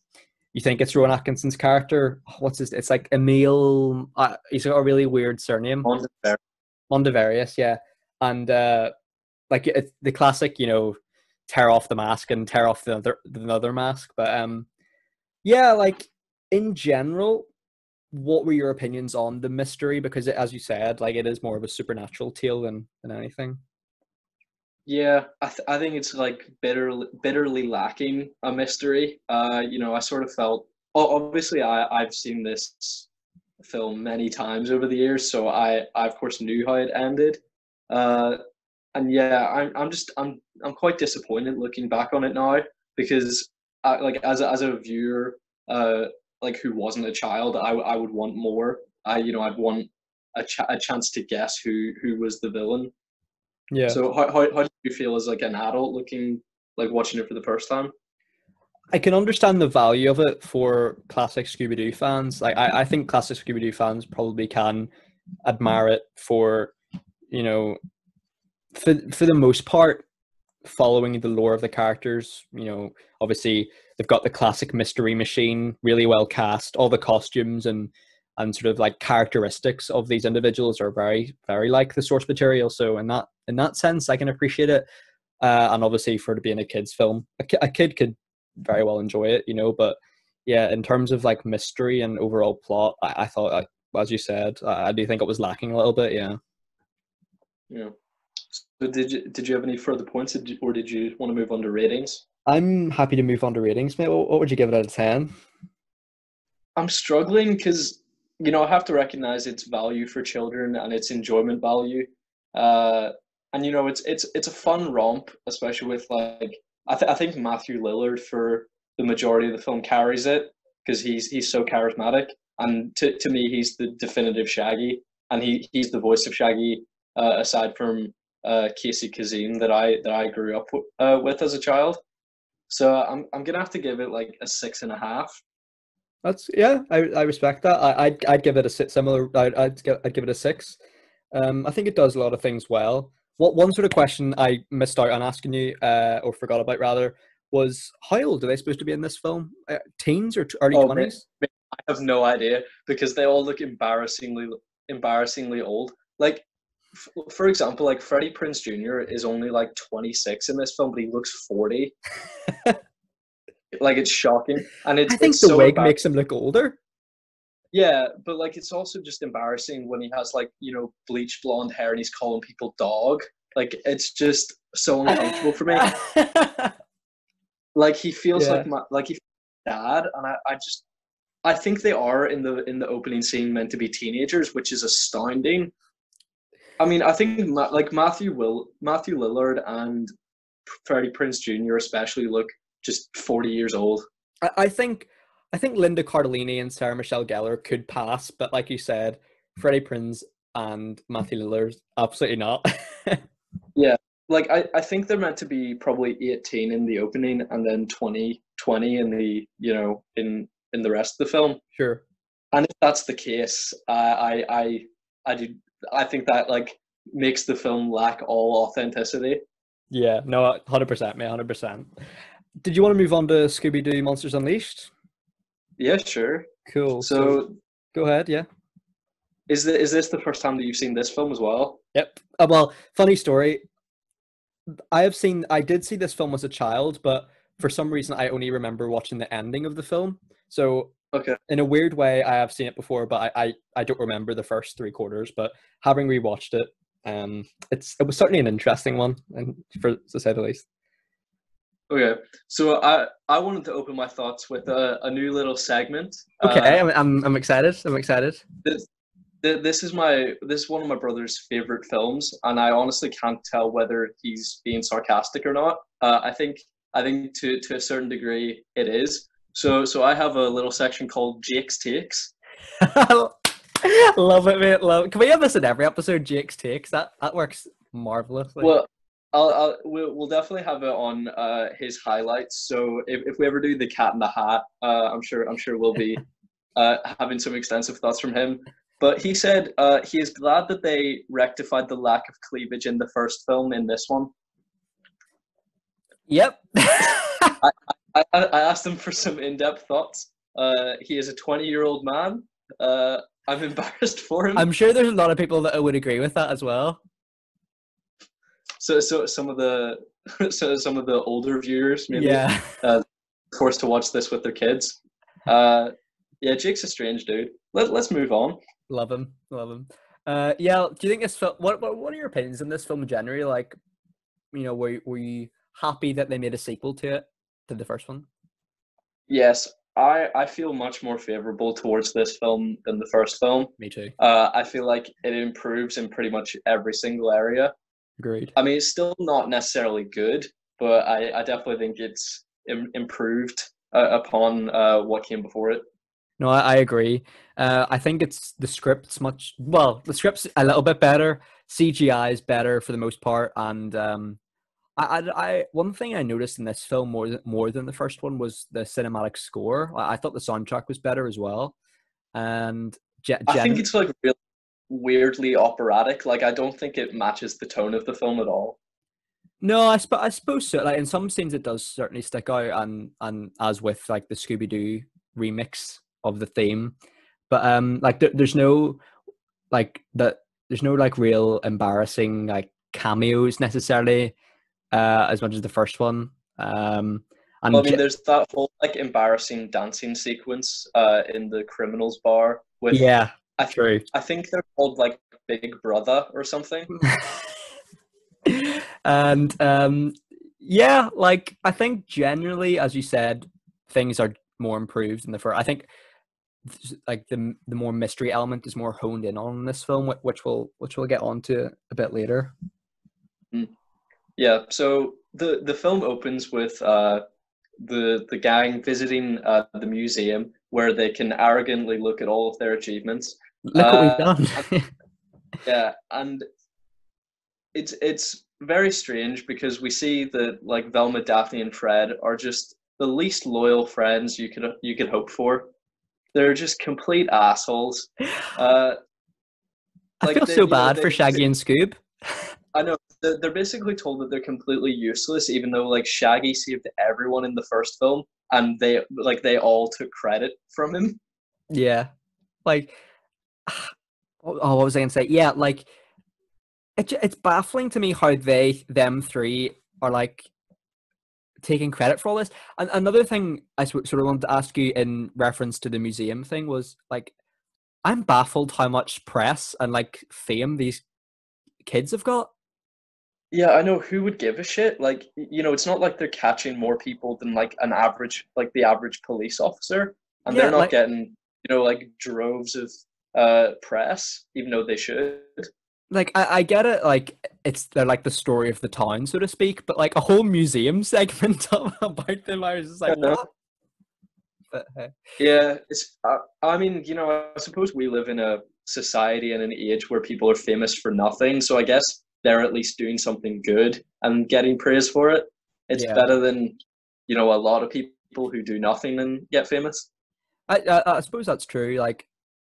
you think it's Rowan Atkinson's character. Oh, what's his? It's like Emil. Uh, he's got a really weird surname. Mondavarius. Mondavarius, yeah. And uh, like it's the classic, you know, tear off the mask and tear off the other the other mask. But um, yeah, like in general, what were your opinions on the mystery? Because it, as you said, like it is more of a supernatural tale than than anything. Yeah, I th- I think it's like bitterly, bitterly lacking a mystery. Uh, you know, I sort of felt, oh, obviously I, I've seen this film many times over the years, so I, I of course knew how it ended. Uh, and yeah, I'm I'm just I'm I'm quite disappointed looking back on it now, because I, like as a, as a viewer, uh, like who wasn't a child, I I would want more. I you know I'd want a ch- a chance to guess who who was the villain. Yeah. So how how how do you feel as like an adult looking like watching it for the first time? I can understand the value of it for classic Scooby-Doo fans. Like I, I think classic Scooby-Doo fans probably can admire it for, you know, for for the most part, following the lore of the characters. You know, obviously they've got the classic mystery machine, really well cast. All the costumes and and sort of like characteristics of these individuals are very, very like the source material. So in that in that sense, I can appreciate it. Uh, and obviously for it being a kid's film, a, ki- a kid could very well enjoy it, you know. But yeah, in terms of like mystery and overall plot, I, I thought, I, as you said, I, I do think it was lacking a little bit. Yeah. Yeah. So did you did you have any further points, or did you want to move on to ratings? I'm happy to move on to ratings, mate. What would you give it out of ten? I'm struggling because, you know, I have to recognize its value for children and its enjoyment value, uh, and you know, it's it's it's a fun romp, especially with like. I, th- I think Matthew Lillard for the majority of the film carries it because he's he's so charismatic, and to to me he's the definitive Shaggy, and he, he's the voice of Shaggy uh, aside from uh, Casey Kasem that I that I grew up w- uh, with as a child. So I'm I'm gonna have to give it like a six and a half. That's yeah, I I respect that. I I'd, I'd give it a six, similar. I'd I'd give, I'd give it a six. Um, I think it does a lot of things well. What one sort of question I missed out on asking you, uh, or forgot about rather, was how old are they supposed to be in this film? Uh, teens or t- early twenties? Oh, I have no idea because they all look embarrassingly, embarrassingly old. Like, f- for example, like Freddie Prinze Junior is only like twenty-six in this film, but he looks forty. Like, it's shocking, and it's. I think it's the so wig makes him look older. Yeah, but like it's also just embarrassing when he has like, you know, bleach blonde hair and he's calling people dog. Like it's just so uncomfortable for me. Like he feels yeah. like my like he feels dad, and I, I just I think they are in the in the opening scene meant to be teenagers, which is astounding. I mean, I think Ma- like Matthew Will Matthew Lillard and Freddie Prinze Junior especially look just forty years old. I, I think. I think Linda Cardellini and Sarah Michelle Gellar could pass, but like you said, Freddie Prinze and Matthew Lillard, absolutely not. Yeah, like I, I think they're meant to be probably eighteen in the opening and then twenty, twenty in the, you know, in, in the rest of the film. Sure. And if that's the case, I, I, I, I do, I think that like makes the film lack all authenticity. Yeah, no, one hundred percent, mate, one hundred percent. Did you want to move on to Scooby-Doo Monsters Unleashed? Yeah, sure. Cool. So, so, go ahead. Yeah. Is the, is this the first time that you've seen this film as well? Yep. Uh, well, funny story. I have seen. I did see this film as a child, but for some reason, I only remember watching the ending of the film. So, okay. In a weird way, I have seen it before, but I, I, I don't remember the first three quarters. But having rewatched it, um, it's it was certainly an interesting one, and for to say the least. Okay, so I, I wanted to open my thoughts with a, a new little segment. Okay, uh, I'm, I'm I'm excited. I'm excited. This, this is my this is one of my brother's favorite films, and I honestly can't tell whether he's being sarcastic or not. Uh, I think I think to, to a certain degree it is. So so I have a little section called Jake's Takes. Love it, mate. Love it. Can we have this in every episode? Jake's Takes. That that works marvelously. Well, I'll, I'll, we'll, we'll definitely have it on uh, his highlights. So if, if we ever do the Cat in the Hat, uh, I'm sure I'm sure we'll be uh, having some extensive thoughts from him. But he said uh, he is glad that they rectified the lack of cleavage in the first film in this one. Yep. I, I, I asked him for some in-depth thoughts. Uh, he is a twenty-year-old man. Uh, I'm embarrassed for him. I'm sure there's a lot of people that would agree with that as well. So, so some of the so some of the older viewers maybe yeah. uh, forced to watch this with their kids. Uh, yeah, Jake's a strange dude. Let, let's move on. Love him, love him. Uh, yeah, do you think this film? What, what what are your opinions on this film generally? Like, you know, were were you happy that they made a sequel to it to the first one? Yes, I I feel much more favorable towards this film than the first film. Me too. Uh, I feel like it improves in pretty much every single area. Agreed. I mean, it's still not necessarily good, but I, I definitely think it's im- improved uh, upon uh, what came before it. No, I, I agree. Uh, I think it's the script's much, well, the script's a little bit better. C G I is better for the most part. And um, I, I, I, one thing I noticed in this film more than, more than the first one was the cinematic score. I, I thought the soundtrack was better as well. And Je- I think it's like really weirdly operatic. Like, I don't think it matches the tone of the film at all. No, I, sp- I suppose so. Like, in some scenes, it does certainly stick out, and and as with like the Scooby Doo remix of the theme, but um, like th- there's no like that. There's no like real embarrassing like cameos necessarily, uh, as much as the first one. Um, and well, I mean, Je- there's that whole like embarrassing dancing sequence uh, in the criminals bar with yeah. I th- True. I think they're called like Big Brother or something. And um, yeah, like I think generally, as you said, things are more improved in the first. I think like the the more mystery element is more honed in on in this film, which we'll which we'll get onto a bit later. Yeah. So the the film opens with uh, the the gang visiting uh, the museum, where they can arrogantly look at all of their achievements. Look uh, what we've done. Yeah, and it's it's very strange because we see that like Velma, Daphne, and Fred are just the least loyal friends you could you could hope for. They're just complete assholes. Uh, I like feel they, so bad know, for Shaggy and Scoob. I know they're, they're basically told that they're completely useless, even though like Shaggy saved everyone in the first film. And they like they all took credit from him. Yeah, like oh, what was I gonna say? Yeah, like it, it's baffling to me how they them three are like taking credit for all this. And another thing I sort of wanted to ask you in reference to the museum thing was like I'm baffled how much press and like fame these kids have got. Yeah, I know. Who would give a shit? Like, you know, it's not like they're catching more people than like an average, like the average police officer, and yeah, they're not like, getting, you know, like droves of uh, press, even though they should. Like, I, I get it. Like, it's they're like the story of the town, so to speak. But like a whole museum segment about them, I was just like, what? But, hey. Yeah, it's. I, I mean, you know, I suppose we live in a society and an age where people are famous for nothing. So I guess they're at least doing something good and getting praise for it. It's yeah. better than, you know, a lot of people who do nothing and get famous. I, I I suppose that's true. Like,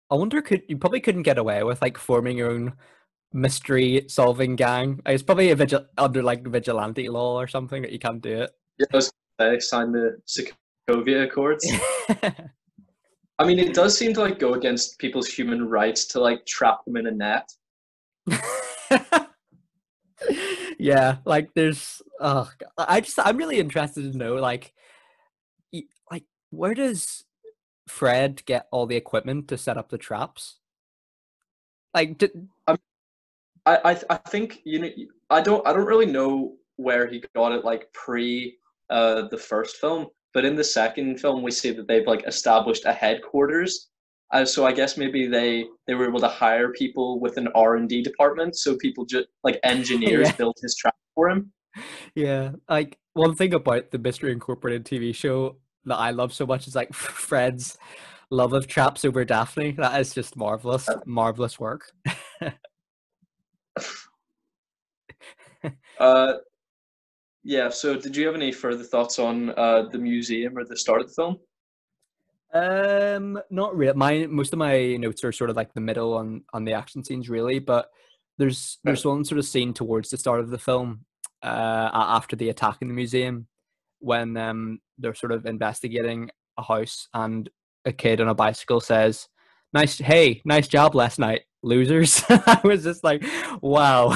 I wonder could you probably couldn't get away with like forming your own mystery solving gang. It's probably a vigil under like vigilante law or something that you can't do it. Yeah, I was gonna say, sign the Sokovia Accords. I mean, it does seem to like go against people's human rights to like trap them in a net. Yeah, like there's oh God. I just I'm really interested to know like like where does Fred get all the equipment to set up the traps? Like did... I I I think you know I don't I don't really know where he got it like pre uh the first film, but in the second film we see that they've like established a headquarters. Uh, so I guess maybe they, they were able to hire people with an R and D department, so people just like engineers yeah. built his trap for him. Yeah, like one thing about the Mystery Incorporated T V show that I love so much is like Fred's love of traps over Daphne. That is just marvelous, marvelous work. uh, yeah. So, did you have any further thoughts on uh, the museum or the start of the film? Um, not really. My most of my notes are sort of like the middle on on the action scenes, really. But there's there's one sort of scene towards the start of the film, uh, after the attack in the museum, when um they're sort of investigating a house and a kid on a bicycle says, "Nice, hey, nice job last night, losers." I was just like, wow,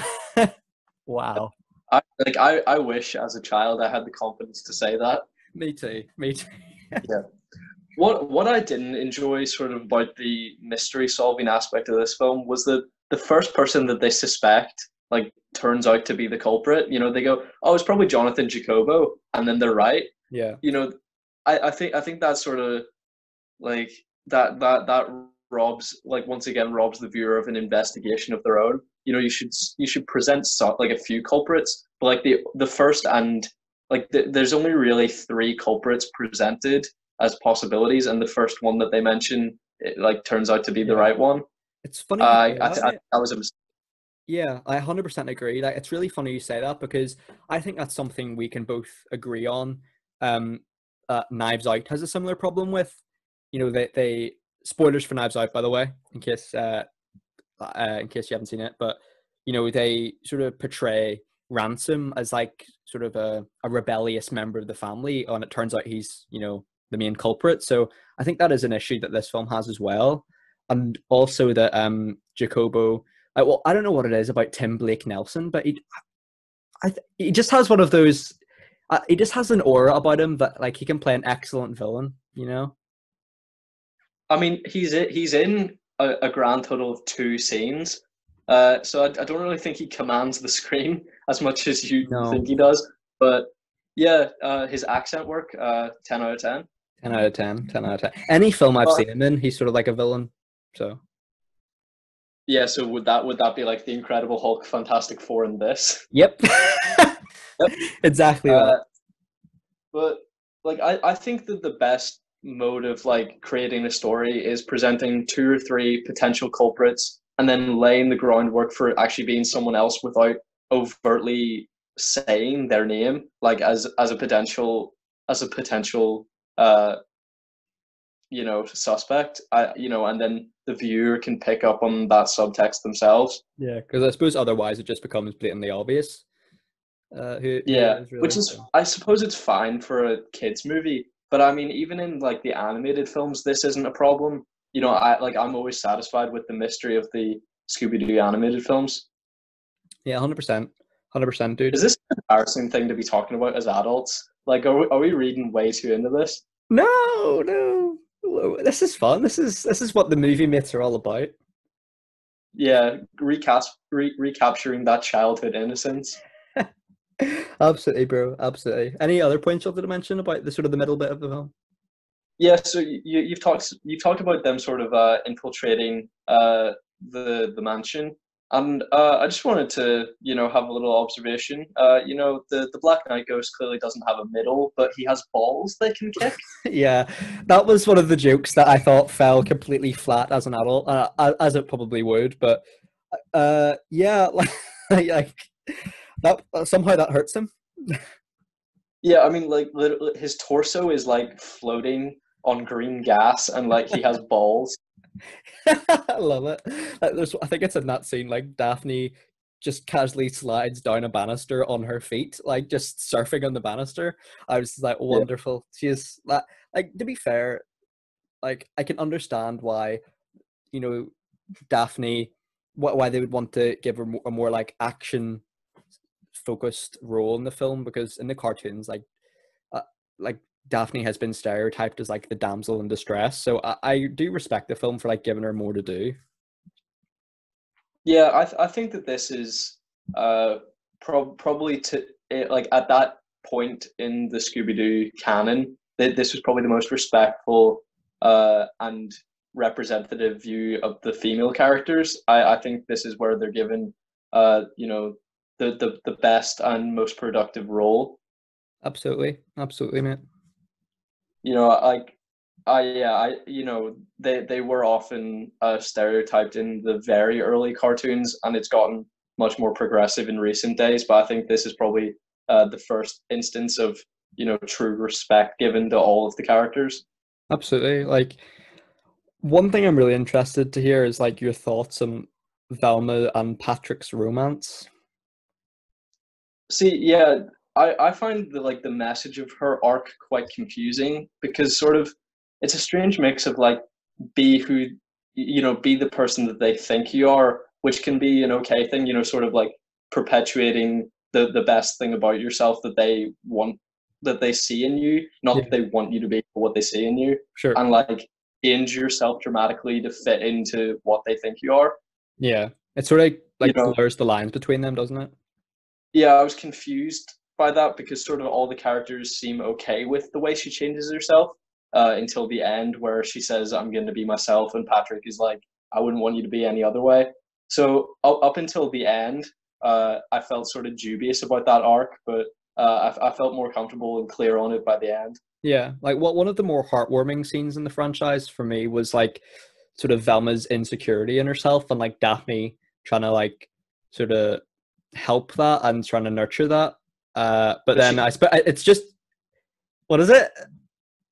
wow. I like I I wish as a child I had the confidence to say that. Me too. Me too. Yeah. What what I didn't enjoy sort of about the mystery solving aspect of this film was that the first person that they suspect like turns out to be the culprit. You know, they go, "Oh, it's probably Jonathan Jacobo," and then they're right. Yeah. You know, I, I think I think that sort of like that that that robs like once again robs the viewer of an investigation of their own. you know, you should you should present so, like a few culprits, but like the the first and like the, there's only really three culprits presented as possibilities, and the first one that they mention it, like turns out to be yeah. the right one. It's funny. Uh, I, I, I, that was a mistake. Yeah, I one hundred percent agree. Like, it's really funny you say that, because I think that's something we can both agree on. Um, uh, Knives Out has a similar problem with, you know, they, they spoilers for Knives Out, by the way, in case uh, uh, in case you haven't seen it. But, you know, they sort of portray Ransom as like sort of a, a rebellious member of the family, and it turns out he's, you know, the main culprit. So I think that is an issue that this film has as well. And also that um, Jacobo... Uh, well, I don't know what it is about Tim Blake Nelson, but he, I th- he just has one of those. Uh, he just has an aura about him that, like, he can play an excellent villain. You know. I mean, he's he's in a, a grand total of two scenes, uh, so I, I don't really think he commands the screen as much as you no. think he does. But yeah, uh, his accent work, uh, ten out of ten. Ten out of ten. Ten out of ten. Any film I've but, seen him in, he's sort of like a villain. So. Yeah, so would that would that be like the Incredible Hulk, Fantastic Four, and this? Yep. Yep. Exactly. Uh, but like, I, I think that the best mode of like creating a story is presenting two or three potential culprits and then laying the groundwork for actually being someone else without overtly saying their name, like as as a potential as a potential uh, you know, suspect. I you know, and then. The viewer can pick up on that subtext themselves. Yeah, because I suppose otherwise it just becomes blatantly obvious. Uh, who, yeah, who is really which is, I suppose it's fine for a kids' movie, but I mean, even in like the animated films, this isn't a problem. You know, I like I'm always satisfied with the mystery of the Scooby-Doo animated films. Yeah, one hundred percent, one hundred percent, dude. Is this an embarrassing thing to be talking about as adults? Like, are we, are we reading way too into this? No, no. This is fun. This is this is what the movie mates are all about. Yeah, recap, re- recapturing that childhood innocence. Absolutely, bro. Absolutely. Any other points you wanted to mention about the sort of the middle bit of the film? Yeah. So you you've talked you've talked about them sort of uh, infiltrating uh, the the mansion, and uh, I just wanted to you know have a little observation. Uh, you know, the the Black Knight Ghost clearly doesn't have a middle, but he has balls they can kick. Yeah, that was one of the jokes that I thought fell completely flat as an adult, uh, as it probably would. But uh, yeah, like, like that somehow that hurts him. Yeah, I mean, like literally, his torso is like floating on green gas, and like he has balls. I love it. Like, there's, I think it's in that scene, like Daphne just casually slides down a banister on her feet, like just surfing on the banister. I was like, wonderful. Yeah. She is like, like, to be fair, like I can understand why, you know, Daphne, wh- why they would want to give her a more like action focused role in the film, because in the cartoons, like, uh, like. Daphne has been stereotyped as like the damsel in distress, so I, I do respect the film for like giving her more to do. Yeah, I th- I think that this is uh pro- probably to it, like at that point in the Scooby-Doo canon, that this was probably the most respectful uh and representative view of the female characters. I, I think this is where they're given uh you know the the the best and most productive role. Absolutely, absolutely, mate. You know, like, I, yeah, I, you know, they, they were often uh, stereotyped in the very early cartoons, and it's gotten much more progressive in recent days. But I think this is probably uh, the first instance of, you know, true respect given to all of the characters. Absolutely. Like, one thing I'm really interested to hear is, like, your thoughts on Velma and Patrick's romance. See, yeah. I, I find the, like the message of her arc quite confusing, because sort of it's a strange mix of like be who you know be the person that they think you are, which can be an okay thing, you know, sort of like perpetuating the, the best thing about yourself that they want that they see in you, not yeah. that they want you to be, but what they see in you, sure, and like change yourself dramatically to fit into what they think you are. Yeah, it sort of like blurs you know, the lines between them, doesn't it? Yeah, I was confused by that, because sort of all the characters seem okay with the way she changes herself uh, until the end, where she says, "I'm going to be myself," and Patrick is like, "I wouldn't want you to be any other way." So up until the end, uh, I felt sort of dubious about that arc, but uh, I, I felt more comfortable and clear on it by the end. Yeah, like what one of the more heartwarming scenes in the franchise for me was like sort of Velma's insecurity in herself and like Daphne trying to like sort of help that and trying to nurture that. Uh, but, but then she, I sp- it's just, what is it?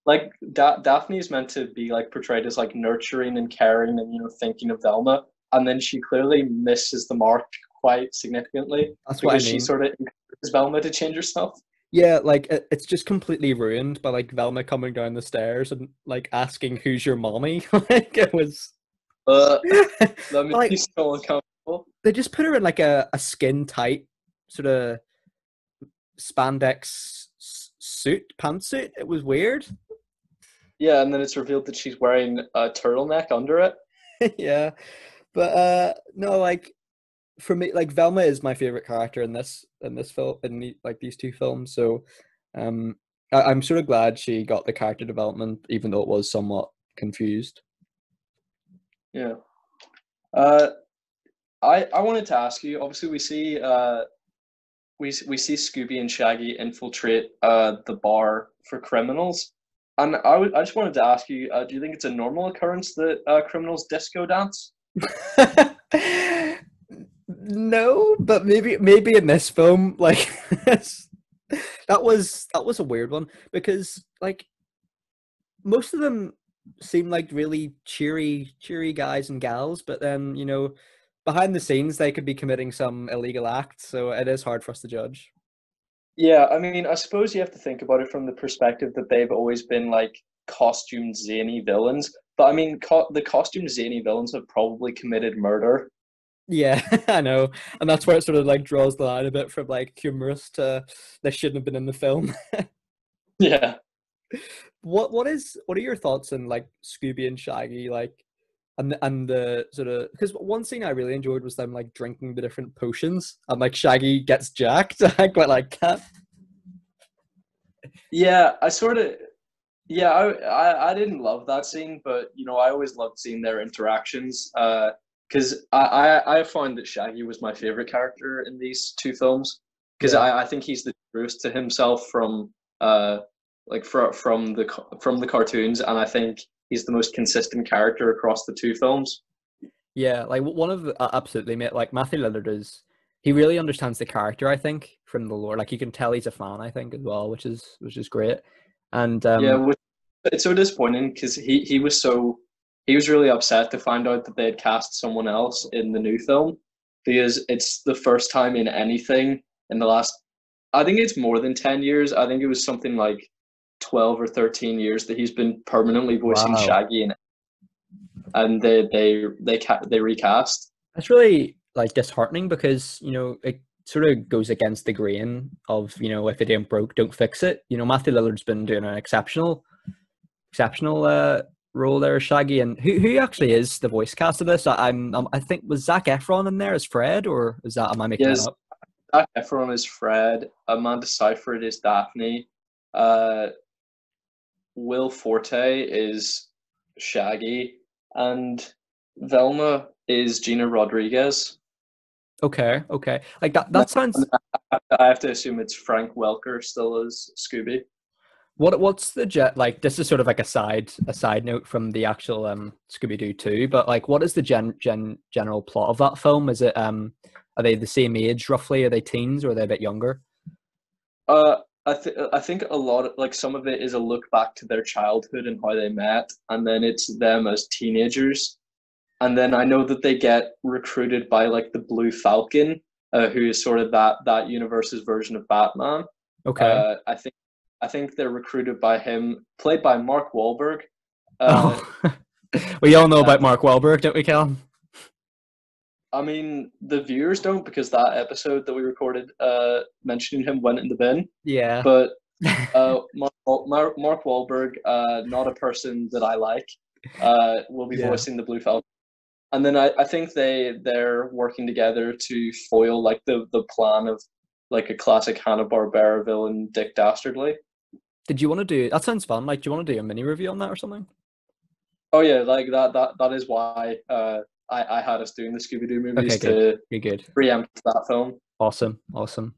Like da- Daphne's meant to be like portrayed as like nurturing and caring and, you know, thinking of Velma. And then she clearly misses the mark quite significantly. That's what I mean. She sort of encourages Velma to change herself. Yeah, like it's just completely ruined by like Velma coming down the stairs and like asking, "Who's your mommy?" Like it was. Uh, that made like, me so uncomfortable. They just put her in like a, a skin tight sort of spandex suit pantsuit. It was weird. Yeah, and then it's revealed that she's wearing a turtleneck under it. Yeah. But uh, no, like for me, like Velma is my favorite character in this in this film in the, like these two films. So um, I, I'm sort of glad she got the character development, even though it was somewhat confused. Yeah, uh, I I wanted to ask you. Obviously, we see uh, we we see Scooby and Shaggy infiltrate uh, the bar for criminals, and I w- I just wanted to ask you: uh, do you think it's a normal occurrence that uh, criminals disco dance? No, but maybe maybe in this film, like that was that was a weird one because like most of them seem like really cheery cheery guys and gals, but then you know behind the scenes they could be committing some illegal act, so it is hard for us to judge. Yeah, I mean, I suppose you have to think about it from the perspective that they've always been like costumed zany villains. But I mean, co- the costumed zany villains have probably committed murder. Yeah, I know. And that's where it sort of like draws the line a bit from like humorous to this shouldn't have been in the film. Yeah. What what is what are your thoughts on like Scooby and Shaggy like and and the sort of, because one scene I really enjoyed was them like drinking the different potions and like Shaggy gets jacked. I quite like that. Yeah, I sort of Yeah, I, I I didn't love that scene, but you know I always loved seeing their interactions because uh, I, I I found that Shaggy was my favorite character in these two films because yeah. I, I think he's the truest to himself from uh like from from the from the cartoons, and I think he's the most consistent character across the two films. Yeah, like one of the, uh, absolutely mate. Like Matthew Lillard is he really understands the character I think from the lore. Like you can tell he's a fan I think as well, which is which is great. And um, yeah, it's so disappointing because he, he was so he was really upset to find out that they had cast someone else in the new film because it's the first time in anything in the last I think it's more than ten years. I think it was something like twelve or thirteen years that he's been permanently voicing wow. Shaggy in it, and they they they ca- they recast. That's really like disheartening because you know it sort of goes against the grain of, you know, if it ain't broke, don't fix it. You know, Matthew Lillard's been doing an exceptional, exceptional uh, role there as Shaggy. And who who actually is the voice cast of this? I, I'm, I'm I think was Zac Efron in there as Fred, or is that am I making yes, that up? Zac Efron is Fred. Amanda Seyfried is Daphne. Uh, Will Forte is Shaggy, and Velma is Gina Rodriguez. Okay, okay. Like that that sounds I have to assume it's Frank Welker still as Scooby. What what's the jet like this is sort of like a side a side note from the actual um Scooby-Doo two, but like what is the gen, gen general plot of that film? Is it um are they the same age roughly? Are they teens or are they a bit younger? Uh I th- I think a lot of, like some of it is a look back to their childhood and how they met, and then it's them as teenagers. And then I know that they get recruited by like the Blue Falcon, uh, who is sort of that that universe's version of Batman. Okay. Uh, I think I think they're recruited by him, played by Mark Wahlberg. Uh, oh. We all know uh, about Mark Wahlberg, don't we, Callum? I mean, the viewers don't because that episode that we recorded uh, mentioning him went in the bin. Yeah. But uh, Mark, Mark Mark Wahlberg, uh, not a person that I like, uh, will be yeah. voicing the Blue Falcon. And then I, I think they, they're working together to foil like the, the plan of like a classic Hanna-Barbera villain, Dick Dastardly. Did you want to do, that sounds fun, like do you want to do a mini review on that or something? Oh yeah, like that that, that is why uh, I, I had us doing the Scooby-Doo movies okay, to You're good. preempt that film. Awesome, awesome.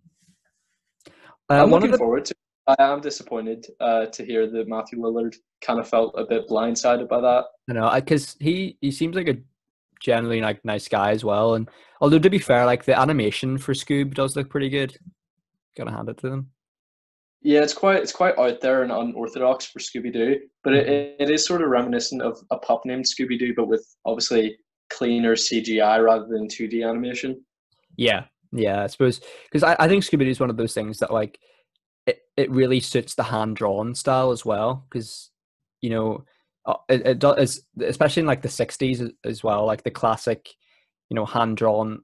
Uh, I'm looking the... forward to it. I am disappointed uh, to hear that Matthew Lillard kind of felt a bit blindsided by that. I know, because he, he seems like a generally like nice guy as well. And although, to be fair, like the animation for Scoob does look pretty good. Gotta hand it to them. Yeah, it's quite it's quite out there and unorthodox for Scooby-Doo, but it, it is sort of reminiscent of a pup named Scooby-Doo, but with obviously cleaner C G I rather than two D animation. Yeah, yeah, I suppose. Because I, I think Scooby-Doo is one of those things that, like, it, it really suits the hand-drawn style as well. Because, you know, it, it does, especially in, like, the sixties as well, like the classic, you know, hand-drawn.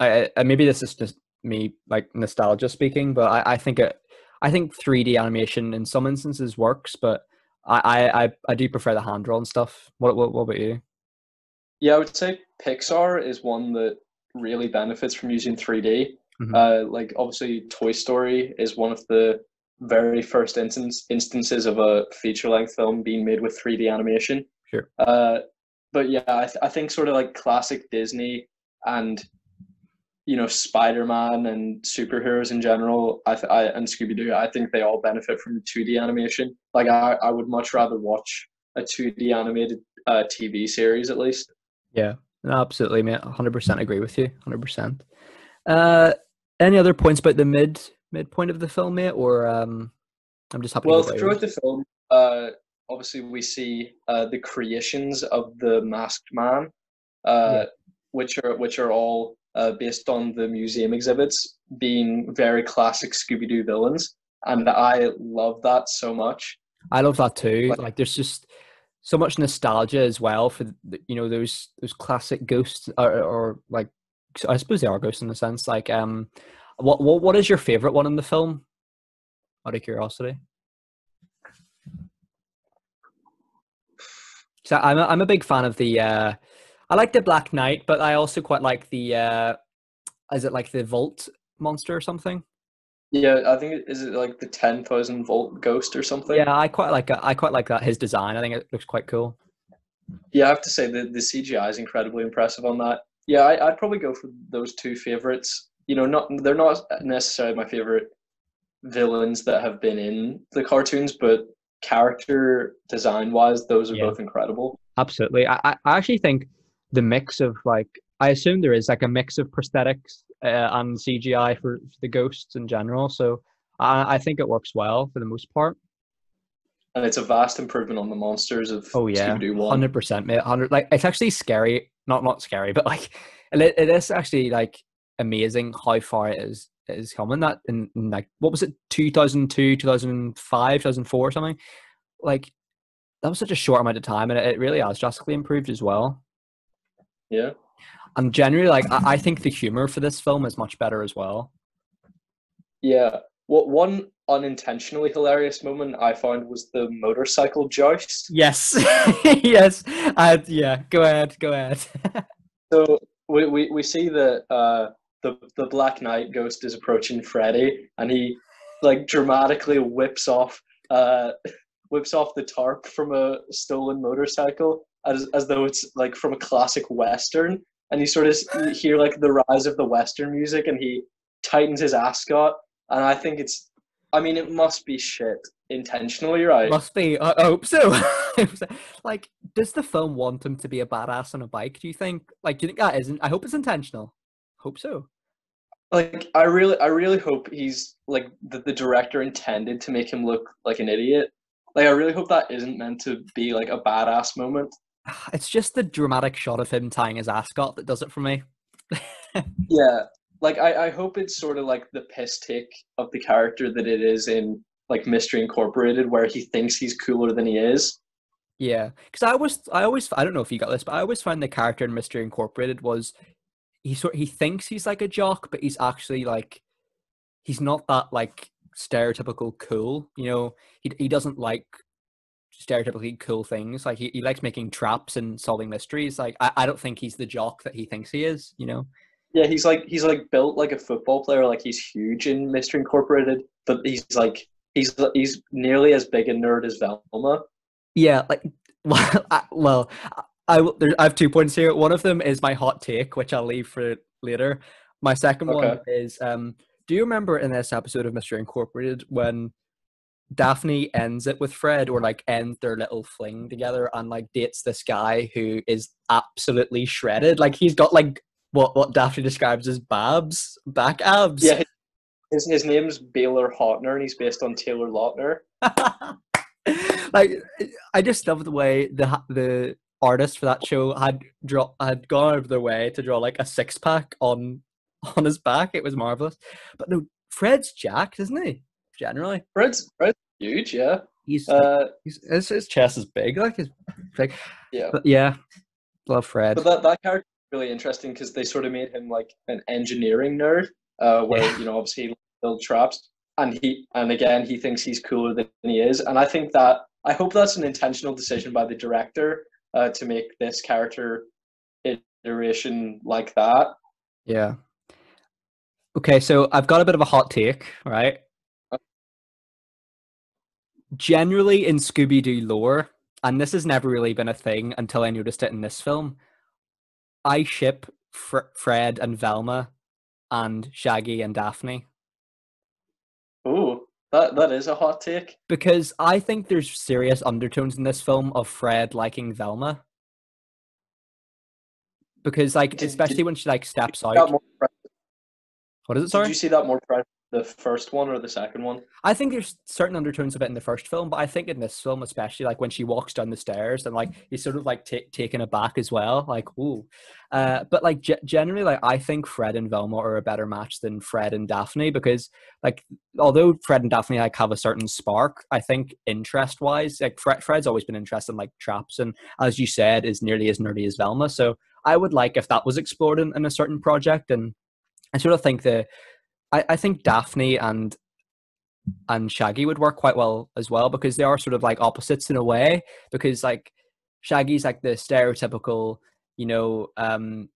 I, I, maybe this is just me, like, nostalgia speaking, but I, I think it... I think three D animation in some instances works, but I I, I do prefer the hand-drawn stuff. What, what what about you? Yeah, I would say Pixar is one that really benefits from using three D. Mm-hmm. Uh, like, obviously, Toy Story is one of the very first instance, instances of a feature-length film being made with three D animation. Sure. Uh, but yeah, I, th- I think sort of like classic Disney and... you know, Spider-Man and superheroes in general, I, th- I and Scooby-Doo, I think they all benefit from two D animation. Like, I, I would much rather watch a two D animated uh, T V series, at least. Yeah, absolutely, mate. one hundred percent agree with you, one hundred percent. Uh, any other points about the mid midpoint of the film, mate? Or um, I'm just happy well, to Well, throughout the film, uh, obviously we see uh, the creations of the Masked Man, uh, yeah. which are which are all... Uh, based on the museum exhibits being very classic Scooby-Doo villains, and I love that so much. I love that too. Like, like there's just so much nostalgia as well for the, you know, those those classic ghosts, or, or like I suppose they are ghosts in a sense. Like, um, what what what is your favorite one in the film? Out of curiosity, so I'm a, I'm a big fan of the. Uh, I like the Black Knight, but I also quite like the, uh, is it like the Vault Monster or something? Yeah, I think, is it like the ten thousand Vault Ghost or something? Yeah, I quite like I quite like that, his design. I think it looks quite cool. Yeah, I have to say the, the C G I is incredibly impressive on that. Yeah, I, I'd probably go for those two favourites. You know, not they're not necessarily my favourite villains that have been in the cartoons, but character design-wise, those are yeah. both incredible. Absolutely. I, I actually think... the mix of, like, I assume there is like a mix of prosthetics uh, and C G I for, for the ghosts in general. So I, I think it works well for the most part. And it's a vast improvement on the monsters of oh yeah, one hundred percent, mate, one hundred. Like, it's actually scary, not not scary, but like it, it is actually like amazing how far it is it is coming. That in, in like what was it, two thousand two, two thousand five, two thousand four, or something. Like, that was such a short amount of time, and it, it really has drastically improved as well. Yeah, and generally, like, I, I think the humor for this film is much better as well. Yeah, what one unintentionally hilarious moment I found was the motorcycle joust. Yes, yes, uh, yeah. Go ahead, go ahead. So we, we we see that uh, the the Black Knight ghost is approaching Freddy, and he like dramatically whips off uh, whips off the tarp from a stolen motorcycle. As, as though it's like from a classic Western, and you sort of hear like the rise of the Western music, and he tightens his ascot, and I think it's, I mean, it must be shit intentionally, right? Must be. I hope so. Like, does the film want him to be a badass on a bike? Do you think? Like, do you think that isn't? I hope it's intentional. Hope so. Like, I really, I really hope he's like that. The director intended to make him look like an idiot. Like, I really hope that isn't meant to be like a badass moment. It's just the dramatic shot of him tying his ascot that does it for me. Yeah, like, I, I hope it's sort of like the piss take of the character that it is in, like, Mystery Incorporated, where he thinks he's cooler than he is. Yeah, because I always, I always, I don't know if you got this, but I always find the character in Mystery Incorporated was, he sort, he thinks he's like a jock, but he's actually like, he's not that like stereotypical cool. You know, he he doesn't like stereotypically cool things. Like, he, he likes making traps and solving mysteries. Like, I, I don't think he's the jock that he thinks he is, you know? Yeah, he's like he's like built like a football player. Like, he's huge in Mystery Incorporated, but he's like he's he's nearly as big a nerd as Velma. Yeah, like, well, I, well I, there, I have two points here. One of them is my hot take, which I'll leave for later. My second okay. one is, um, do you remember in this episode of Mystery Incorporated when Daphne ends it with Fred, or like end their little fling together, and like dates this guy who is absolutely shredded? Like he's got like what what Daphne describes as babs, back abs. Yeah, his his name's Baylor Hotner, and he's based on Taylor Lautner. Like I just love the way the the artist for that show had draw had gone out of their way to draw like a six pack on on his back. It was marvelous. But no, Fred's jacked, isn't he? Generally, Fred's Fred's huge, yeah. He's, uh, he's his, his chest is big, like his big. Yeah, but yeah, love Fred. But that that character is really interesting because they sort of made him like an engineering nerd, uh, where yeah. you know obviously he builds traps, and he and again he thinks he's cooler than he is, and I think that I hope that's an intentional decision by the director uh, to make this character iteration like that. Yeah. Okay, so I've got a bit of a hot take, right? Generally in Scooby-Doo lore, and this has never really been a thing until I noticed it in this film, I ship Fr- Fred and Velma and Shaggy and Daphne. Ooh, that, that is a hot take. Because I think there's serious undertones in this film of Fred liking Velma. Because, like, did, especially did, when she, like, steps out. What is it, sorry? Did you see that more pre- the first one or the second one? I think there's certain undertones of it in the first film, but I think in this film especially, like when she walks down the stairs and like he's sort of like t- taken aback as well, like ooh. Uh, but like g- generally, like I think Fred and Velma are a better match than Fred and Daphne because like although Fred and Daphne like have a certain spark, I think interest wise, like Fred Fred's always been interested in like traps and as you said, is nearly as nerdy as Velma. So I would like if that was explored in, in a certain project, and I sort of think the. I, I think Daphne and and Shaggy would work quite well as well because they are sort of like opposites in a way, because like Shaggy's like the stereotypical, you know, um,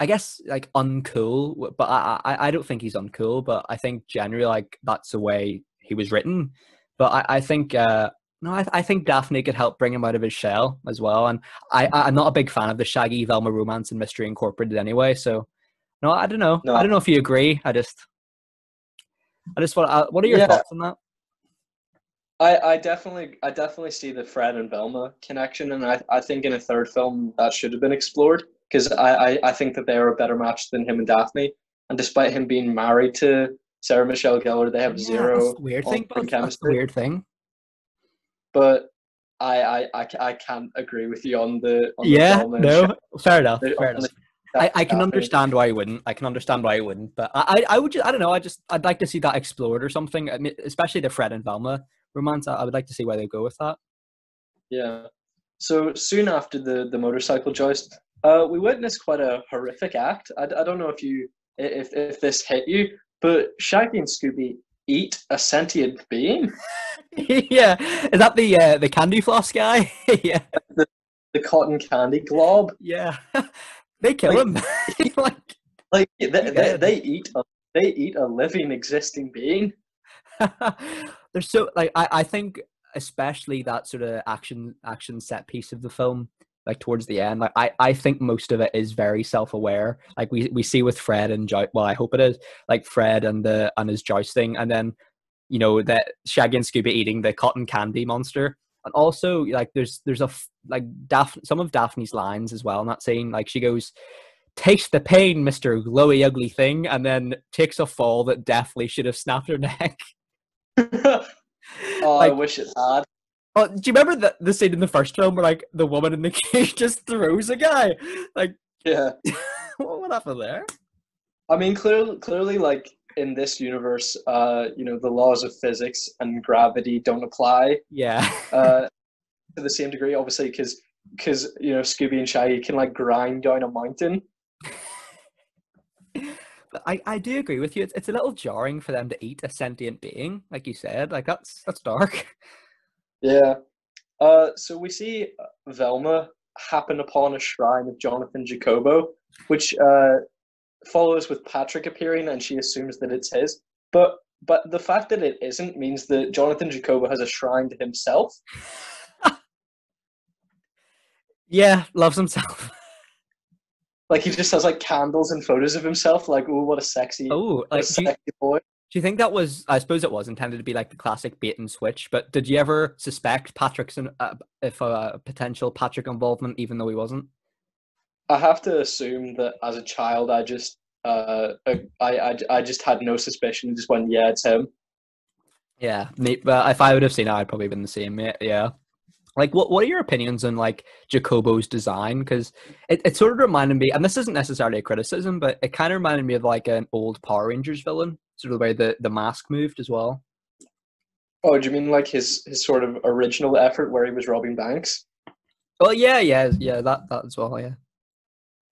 I guess like uncool, but I, I, I don't think he's uncool, but I think generally like that's the way he was written. But I, I think, uh, no, I, I think Daphne could help bring him out of his shell as well. And I, I, I'm not a big fan of the Shaggy Velma romance in Mystery Incorporated anyway. So no, I don't know. No. I don't know if you agree. I just... I just want. Uh, what are your yeah. thoughts on that? I, I definitely, I definitely see the Fred and Velma connection, and I, I think in a third film that should have been explored because I, I, I think that they are a better match than him and Daphne. And despite him being married to Sarah Michelle Gellar, they have yeah, zero that's the weird thing. Chemistry. That's the weird thing. But I, I, I, I can't agree with you on the. On yeah. The Velma no. Show. Fair enough. They're fair enough. The- I, I can understand why I wouldn't. I can understand why I wouldn't, but I, I, I would. Just, I don't know. I just, I'd like to see that explored or something. I mean, especially the Fred and Velma romance. I, I would like to see where they go with that. Yeah. So soon after the, the motorcycle joust, uh, we witnessed quite a horrific act. I, I don't know if you if if this hit you, but Shaggy and Scooby eat a sentient being. Yeah. Is that the uh, the candy floss guy? Yeah. The, the cotton candy glob. Yeah. They kill like, him. like, like they, they, they eat a, they eat a living existing being. They're so like I, I think especially that sort of action action set piece of the film, like towards the end, like I, I think most of it is very self aware. Like we, we see with Fred and jo- well, I hope it is, like Fred and the and his jousting, and then you know that Shaggy and Scooby eating the cotton candy monster. And also, like, there's there's a like Daphne, some of Daphne's lines as well in that scene. Like, she goes, "Taste the pain, Mister Glowy Ugly Thing," and then takes a fall that definitely should have snapped her neck. oh, like, I wish it had. Oh, do you remember the the scene in the first film where like the woman in the cage just throws a guy? Like, yeah, what, what happened there? I mean, clearly, clearly, like in this universe, uh, you know, the laws of physics and gravity don't apply. Yeah. uh, to the same degree, obviously, because, because you know, Scooby and Shaggy can, like, grind down a mountain. But I, I do agree with you. It's, it's a little jarring for them to eat a sentient being, like you said. Like, that's that's dark. Yeah. Uh, so we see Velma happen upon a shrine of Jonathan Jacobo, which... Uh, follows with Patrick appearing, and she assumes that it's his, but but the fact that it isn't means that Jonathan Jacobo has a shrine to himself. Yeah, loves himself. Like, he just has, like, candles and photos of himself. Like, oh, what a sexy, oh, like, a sexy do you, boy. Do you think that was, I suppose it was, intended to be, like, the classic bait and switch, but did you ever suspect Patrick's, uh, if a uh, potential Patrick involvement, even though he wasn't? I have to assume that as a child, I just, uh, I, I, I just had no suspicion. Just went, yeah, it's him. Yeah, mate, but if I would have seen it, I'd probably been the same, mate, yeah. Like, what, what are your opinions on, like, Jacobo's design? Because it, it sort of reminded me, and this isn't necessarily a criticism, but it kind of reminded me of, like, an old Power Rangers villain, sort of the way the, the mask moved as well. Oh, do you mean, like, his, his sort of original effort where he was robbing banks? Well, yeah, yeah, yeah, that, that as well, yeah.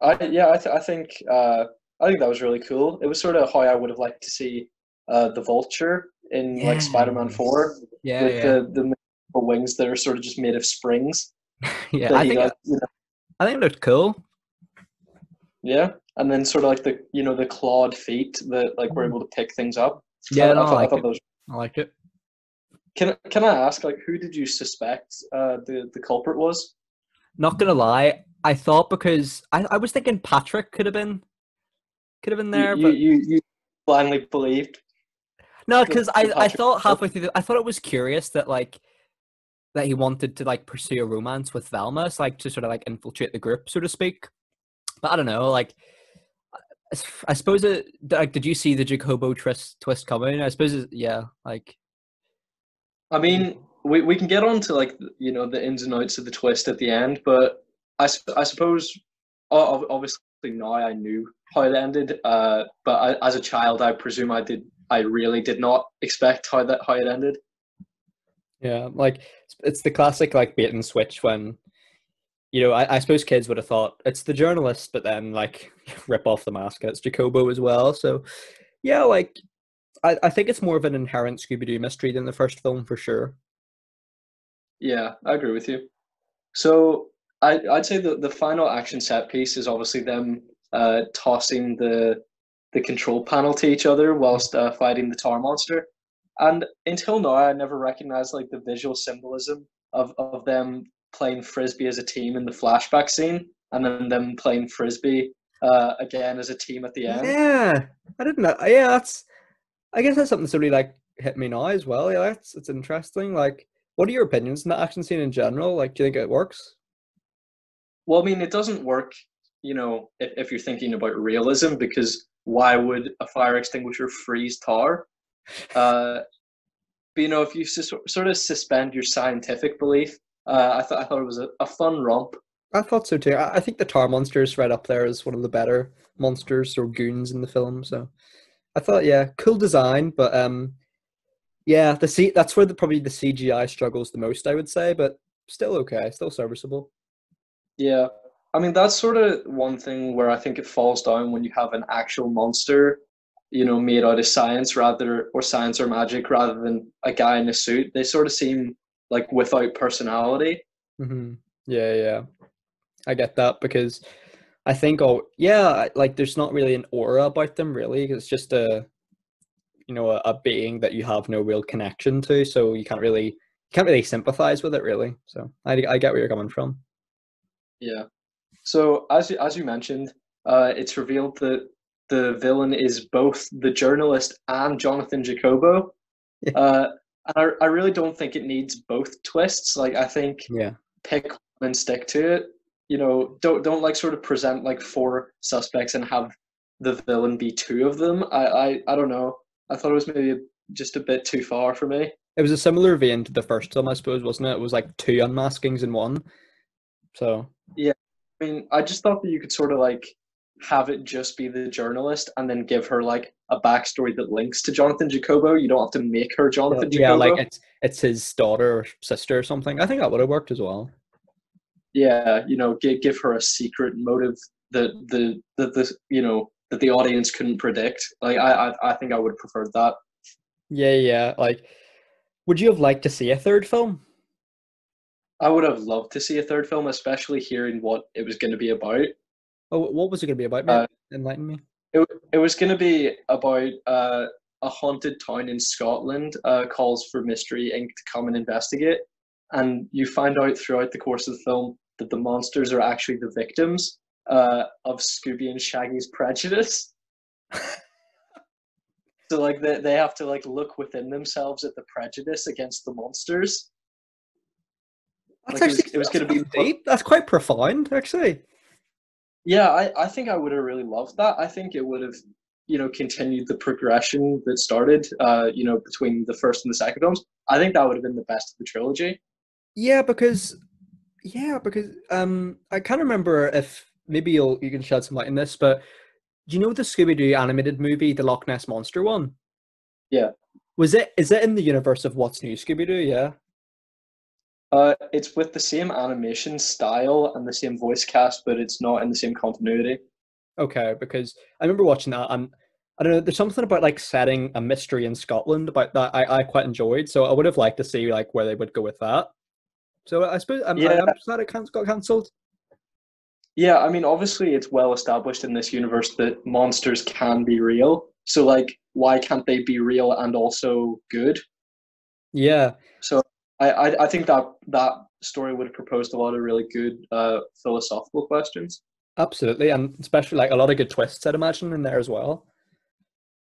I, yeah, I, th I think uh, I think that was really cool. It was sort of how I would have liked to see uh, the Vulture in, yeah, like, Spider-Man four. Yeah, with yeah. the, the wings that are sort of just made of springs. Yeah, I think, got, it, you know. I think it looked cool. Yeah, and then sort of like the, you know, the clawed feet that, like, were able to pick things up. Yeah, I, no, I, I, like I thought it. Those... I like it. Can Can I ask, like, who did you suspect uh, the the culprit was? Not gonna lie, I thought, because I I was thinking Patrick could have been could have been there, you, but you you blindly believed. No, because I I thought halfway through the, I thought it was curious that, like, that he wanted to, like, pursue a romance with Velma, it's like to sort of, like, infiltrate the group, so to speak. But I don't know, like, I suppose it, like, did you see the Jacobo twist twist coming? I suppose it, yeah, like, I mean, we we can get on to, like, you know, the ins and outs of the twist at the end, but I I suppose obviously now I knew how it ended, uh, but I, as a child, I presume I did I really did not expect how that how it ended. Yeah, like, it's the classic, like, bait and switch when, you know, I, I suppose kids would have thought it's the journalist, but then, like, rip off the mask, it's Jacobo as well. So, yeah, like, I, I think it's more of an inherent Scooby-Doo mystery than the first film, for sure. Yeah, I agree with you. So, I, I'd say the, the final action set piece is obviously them uh, tossing the, the control panel to each other whilst uh, fighting the Tar Monster. And until now, I never recognized, like, the visual symbolism of, of them playing Frisbee as a team in the flashback scene, and then them playing Frisbee uh, again as a team at the end. Yeah, I didn't know. Yeah, that's, I guess that's something that's really, like, hit me now as well. Yeah, that's, it's interesting. Like, what are your opinions on the action scene in general? Like, do you think it works? Well, I mean, it doesn't work, you know, if, if you're thinking about realism, because why would a fire extinguisher freeze tar? Uh, but, you know, if you sort of suspend your scientific belief, uh, I, th I thought it was a, a fun romp. I thought so too. I, I think the Tar Monster is right up there as one of the better monsters or goons in the film. So I thought, yeah, cool design, but um, yeah, the C that's where the, probably the C G I struggles the most, I would say, but still okay, still serviceable. Yeah, I mean, that's sort of one thing where I think it falls down when you have an actual monster, you know, made out of science rather, or science or magic, rather than a guy in a suit. They sort of seem like without personality. Mm-hmm. Yeah, yeah, I get that, because I think, oh yeah, like, there's not really an aura about them, really. It's just a, you know, a, a being that you have no real connection to, so you can't really you can't really sympathize with it, really. So I I get where you're coming from. Yeah. So as you, as you mentioned, uh, it's revealed that the villain is both the journalist and Jonathan Jacobo. Yeah. Uh, and I, I really don't think it needs both twists. Like, I think, yeah, pick one and stick to it. You know, don't don't like sort of present like four suspects and have the villain be two of them. I I, I don't know. I thought it was maybe just a bit too far for me. It was a similar vein to the first film, I suppose, wasn't it? It was like two unmaskings in one. So yeah, I mean, I just thought that you could sort of like have it just be the journalist and then give her like a backstory that links to Jonathan Jacobo. You don't have to make her Jonathan yeah, Jacobo. Yeah, like it's it's his daughter or sister or something. I think that would have worked as well. Yeah, you know, give, give her a secret motive that the, that the, you know, that the audience couldn't predict. Like, I, I I think I would have preferred that. Yeah, yeah. Like, would you have liked to see a third film? I would have loved to see a third film, especially hearing what it was going to be about. Oh, what was it going to be about, man? Uh, Enlighten me. It, it was going to be about uh, a haunted town in Scotland, uh, calls for Mystery Incorporated to come and investigate. And you find out throughout the course of the film that the monsters are actually the victims uh, of Scooby and Shaggy's prejudice. So like they, they have to like look within themselves at the prejudice against the monsters. That's like, actually, it was, it was going to be deep. That's quite profound, actually. Yeah, I, I think I would have really loved that. I think it would have, you know, continued the progression that started, uh, you know, between the first and the second films. I think that would have been the best of the trilogy. Yeah, because, yeah, because um, I can't remember if maybe you'll you can shed some light on this, but do you know the Scooby-Doo animated movie, the Loch Ness Monster one? Yeah. Was it? Is it in the universe of What's New Scooby-Doo? Yeah. Uh, it's with the same animation style and the same voice cast, but it's not in the same continuity. Okay, because I remember watching that, and I don't know, there's something about like setting a mystery in Scotland about that I, I quite enjoyed. So I would have liked to see like where they would go with that. So I suppose I'm, yeah. I'm glad it got cancelled. Yeah, I mean, obviously it's well established in this universe that monsters can be real. So like, why can't they be real and also good? Yeah. So. I I think that that story would have proposed a lot of really good uh, philosophical questions. Absolutely, and especially like a lot of good twists, I'd imagine, in there as well.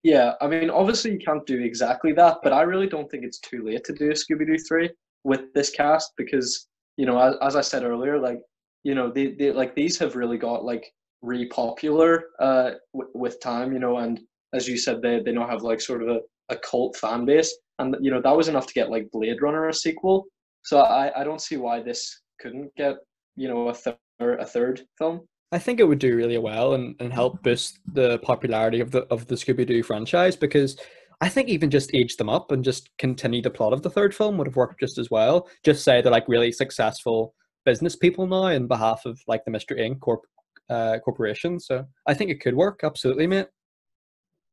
Yeah, I mean, obviously you can't do exactly that, but I really don't think it's too late to do a Scooby-Doo three with this cast because, you know, as, as I said earlier, like, you know, they, they like these have really got like re-popular uh, w- with time, you know, and as you said, they they now have like sort of a, a cult fan base. And, you know, that was enough to get, like, Blade Runner a sequel. So I, I don't see why this couldn't get, you know, a, th- a third film. I think it would do really well and, and help boost the popularity of the of the Scooby-Doo franchise, because I think even just age them up and just continue the plot of the third film would have worked just as well. Just say they're, like, really successful business people now in behalf of, like, the Mystery Incorporated corp, uh, corporation. So I think it could work, absolutely, mate.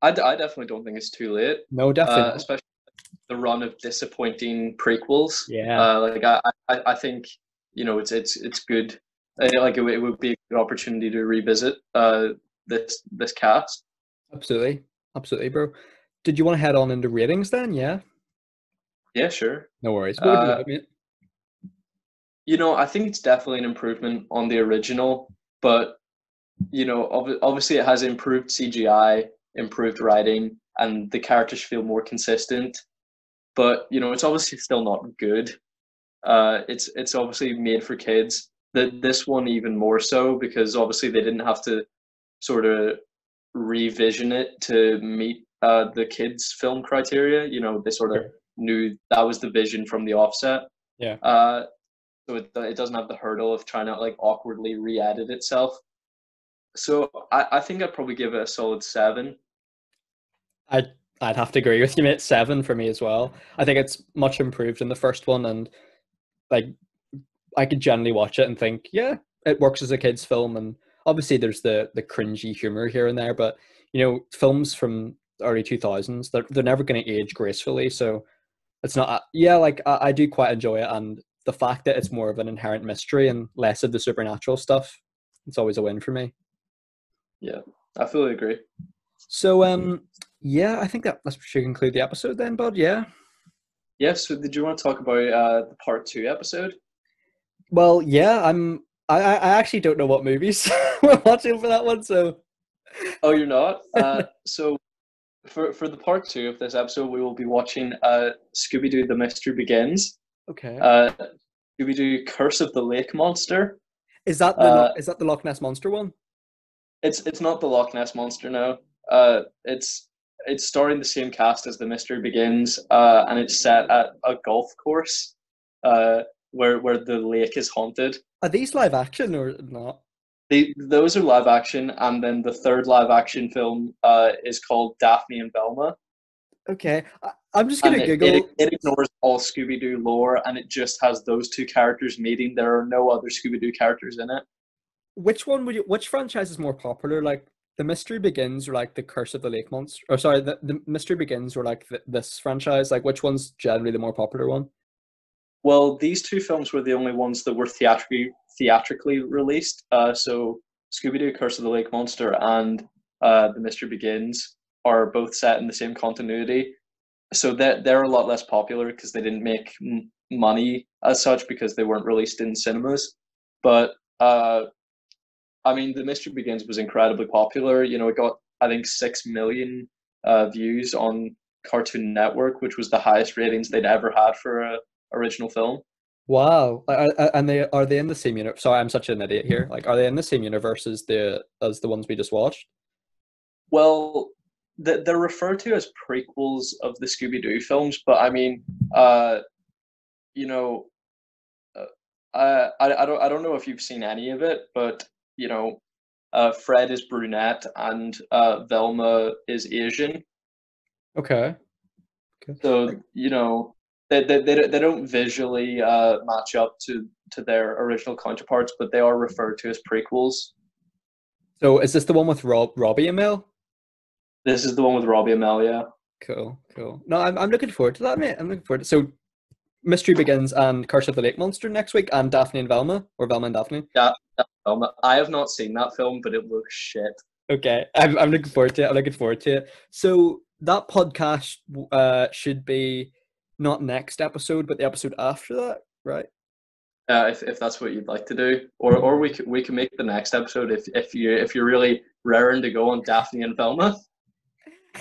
I, d- I definitely don't think it's too late. No, definitely uh, especially the run of disappointing prequels. Yeah, uh, like I, I, I think you know it's it's it's good. Like it, it would be a good opportunity to revisit uh, this this cast. Absolutely, absolutely, bro. Did you want to head on into ratings then? Yeah. Yeah, sure. No worries. What uh, would you, like, you know, I think it's definitely an improvement on the original, but you know, ob- obviously, it has improved C G I, improved writing, and the characters feel more consistent. But, you know, it's obviously still not good. Uh, it's it's obviously made for kids. The, this one even more so, because obviously they didn't have to sort of revision it to meet uh, the kids' film criteria. You know, they sort of knew that was the vision from the offset. Yeah. Uh, so it, it doesn't have the hurdle of trying to, like, awkwardly re-edit itself. So I, I think I'd probably give it a solid seven. I'd, I'd have to agree with you, mate. Seven for me as well. I think it's much improved in the first one, and like I could generally watch it and think, yeah, it works as a kid's film. And obviously there's the the cringy humor here and there, but you know, films from early two thousands, they're, they're never going to age gracefully. So it's not, yeah, like I, I do quite enjoy it. And the fact that it's more of an inherent mystery and less of the supernatural stuff, it's always a win for me. Yeah, I fully agree. So, um, yeah, I think that should conclude the episode then, bud, yeah? Yeah, so did you want to talk about uh, the part two episode? Well, yeah, I'm, I, I actually don't know what movies we're watching for that one, so... Oh, you're not? Uh, so, for for the part two of this episode, we will be watching uh, Scooby-Doo: The Mystery Begins. Okay. Uh, Scooby-Doo: Curse of the Lake Monster. Is that the, uh, is that the Loch Ness Monster one? It's it's not the Loch Ness Monster, no. Uh, it's it's starring the same cast as The Mystery Begins, uh, and it's set at a golf course uh, where where the lake is haunted. Are these live action or not? They, those are live action, and then the third live action film uh, is called Daphne and Velma. Okay, I, I'm just going to Google. It, it ignores all Scooby-Doo lore, and it just has those two characters meeting. There are no other Scooby-Doo characters in it. Which one would you? Which franchise is more popular? Like The Mystery Begins, or like The Curse of the Lake Monster? Or sorry, the, the Mystery Begins, or like the, this franchise? Like which one's generally the more popular one? Well, these two films were the only ones that were theatrically theatrically released. Uh, so Scooby-Doo: Curse of the Lake Monster and uh, The Mystery Begins are both set in the same continuity. So they're, they're a lot less popular because they didn't make m- money as such because they weren't released in cinemas. But uh, I mean, The Mystery Begins was incredibly popular. You know, it got, I think, six million uh, views on Cartoon Network, which was the highest ratings they'd ever had for an original film. Wow. Are, are, and they are they in the same universe? Sorry, I'm such an idiot here. Like, are they in the same universe as the, as the ones we just watched? Well, the, they're referred to as prequels of the Scooby-Doo films, but I mean, uh, you know, uh, I, I, don't, I don't know if you've seen any of it, but, you know, uh, Fred is brunette and uh, Velma is Asian. Okay. Okay. So, you know, they they they, they don't visually uh, match up to, to their original counterparts, but they are referred to as prequels. So is this the one with Rob Robbie Amell? This is the one with Robbie Amell, yeah. Cool, cool. No, I'm I'm looking forward to that, mate. I'm looking forward to. So, Mystery Begins and Curse of the Lake Monster next week, and Daphne and Velma, or Velma and Daphne. Yeah, Velma. I have not seen that film, but it looks shit. Okay, I'm I'm looking forward to it. I'm looking forward to it. So. That podcast uh, should be not next episode, but the episode after that, right? Uh, if if that's what you'd like to do, or or we can, we can make the next episode if if you if you're really raring to go on Daphne and Velma.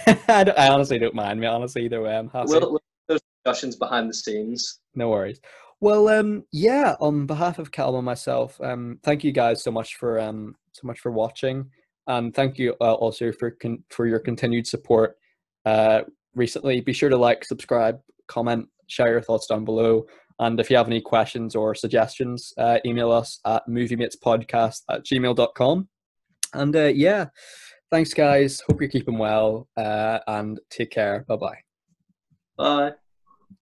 I, I honestly don't mind. Me, honestly, either way, I'm happy. We'll, we'll have those discussions behind the scenes. No worries. Well, um, yeah. On behalf of Callum and myself, um, thank you guys so much for um so much for watching, and thank you uh, also for con- for your continued support. Uh, recently, be sure to like, subscribe, comment, share your thoughts down below, and if you have any questions or suggestions, uh, email us at movie mates podcast at gmail dot com. And uh, yeah, thanks guys, hope you're keeping well, uh, and take care. Bye-bye. Bye.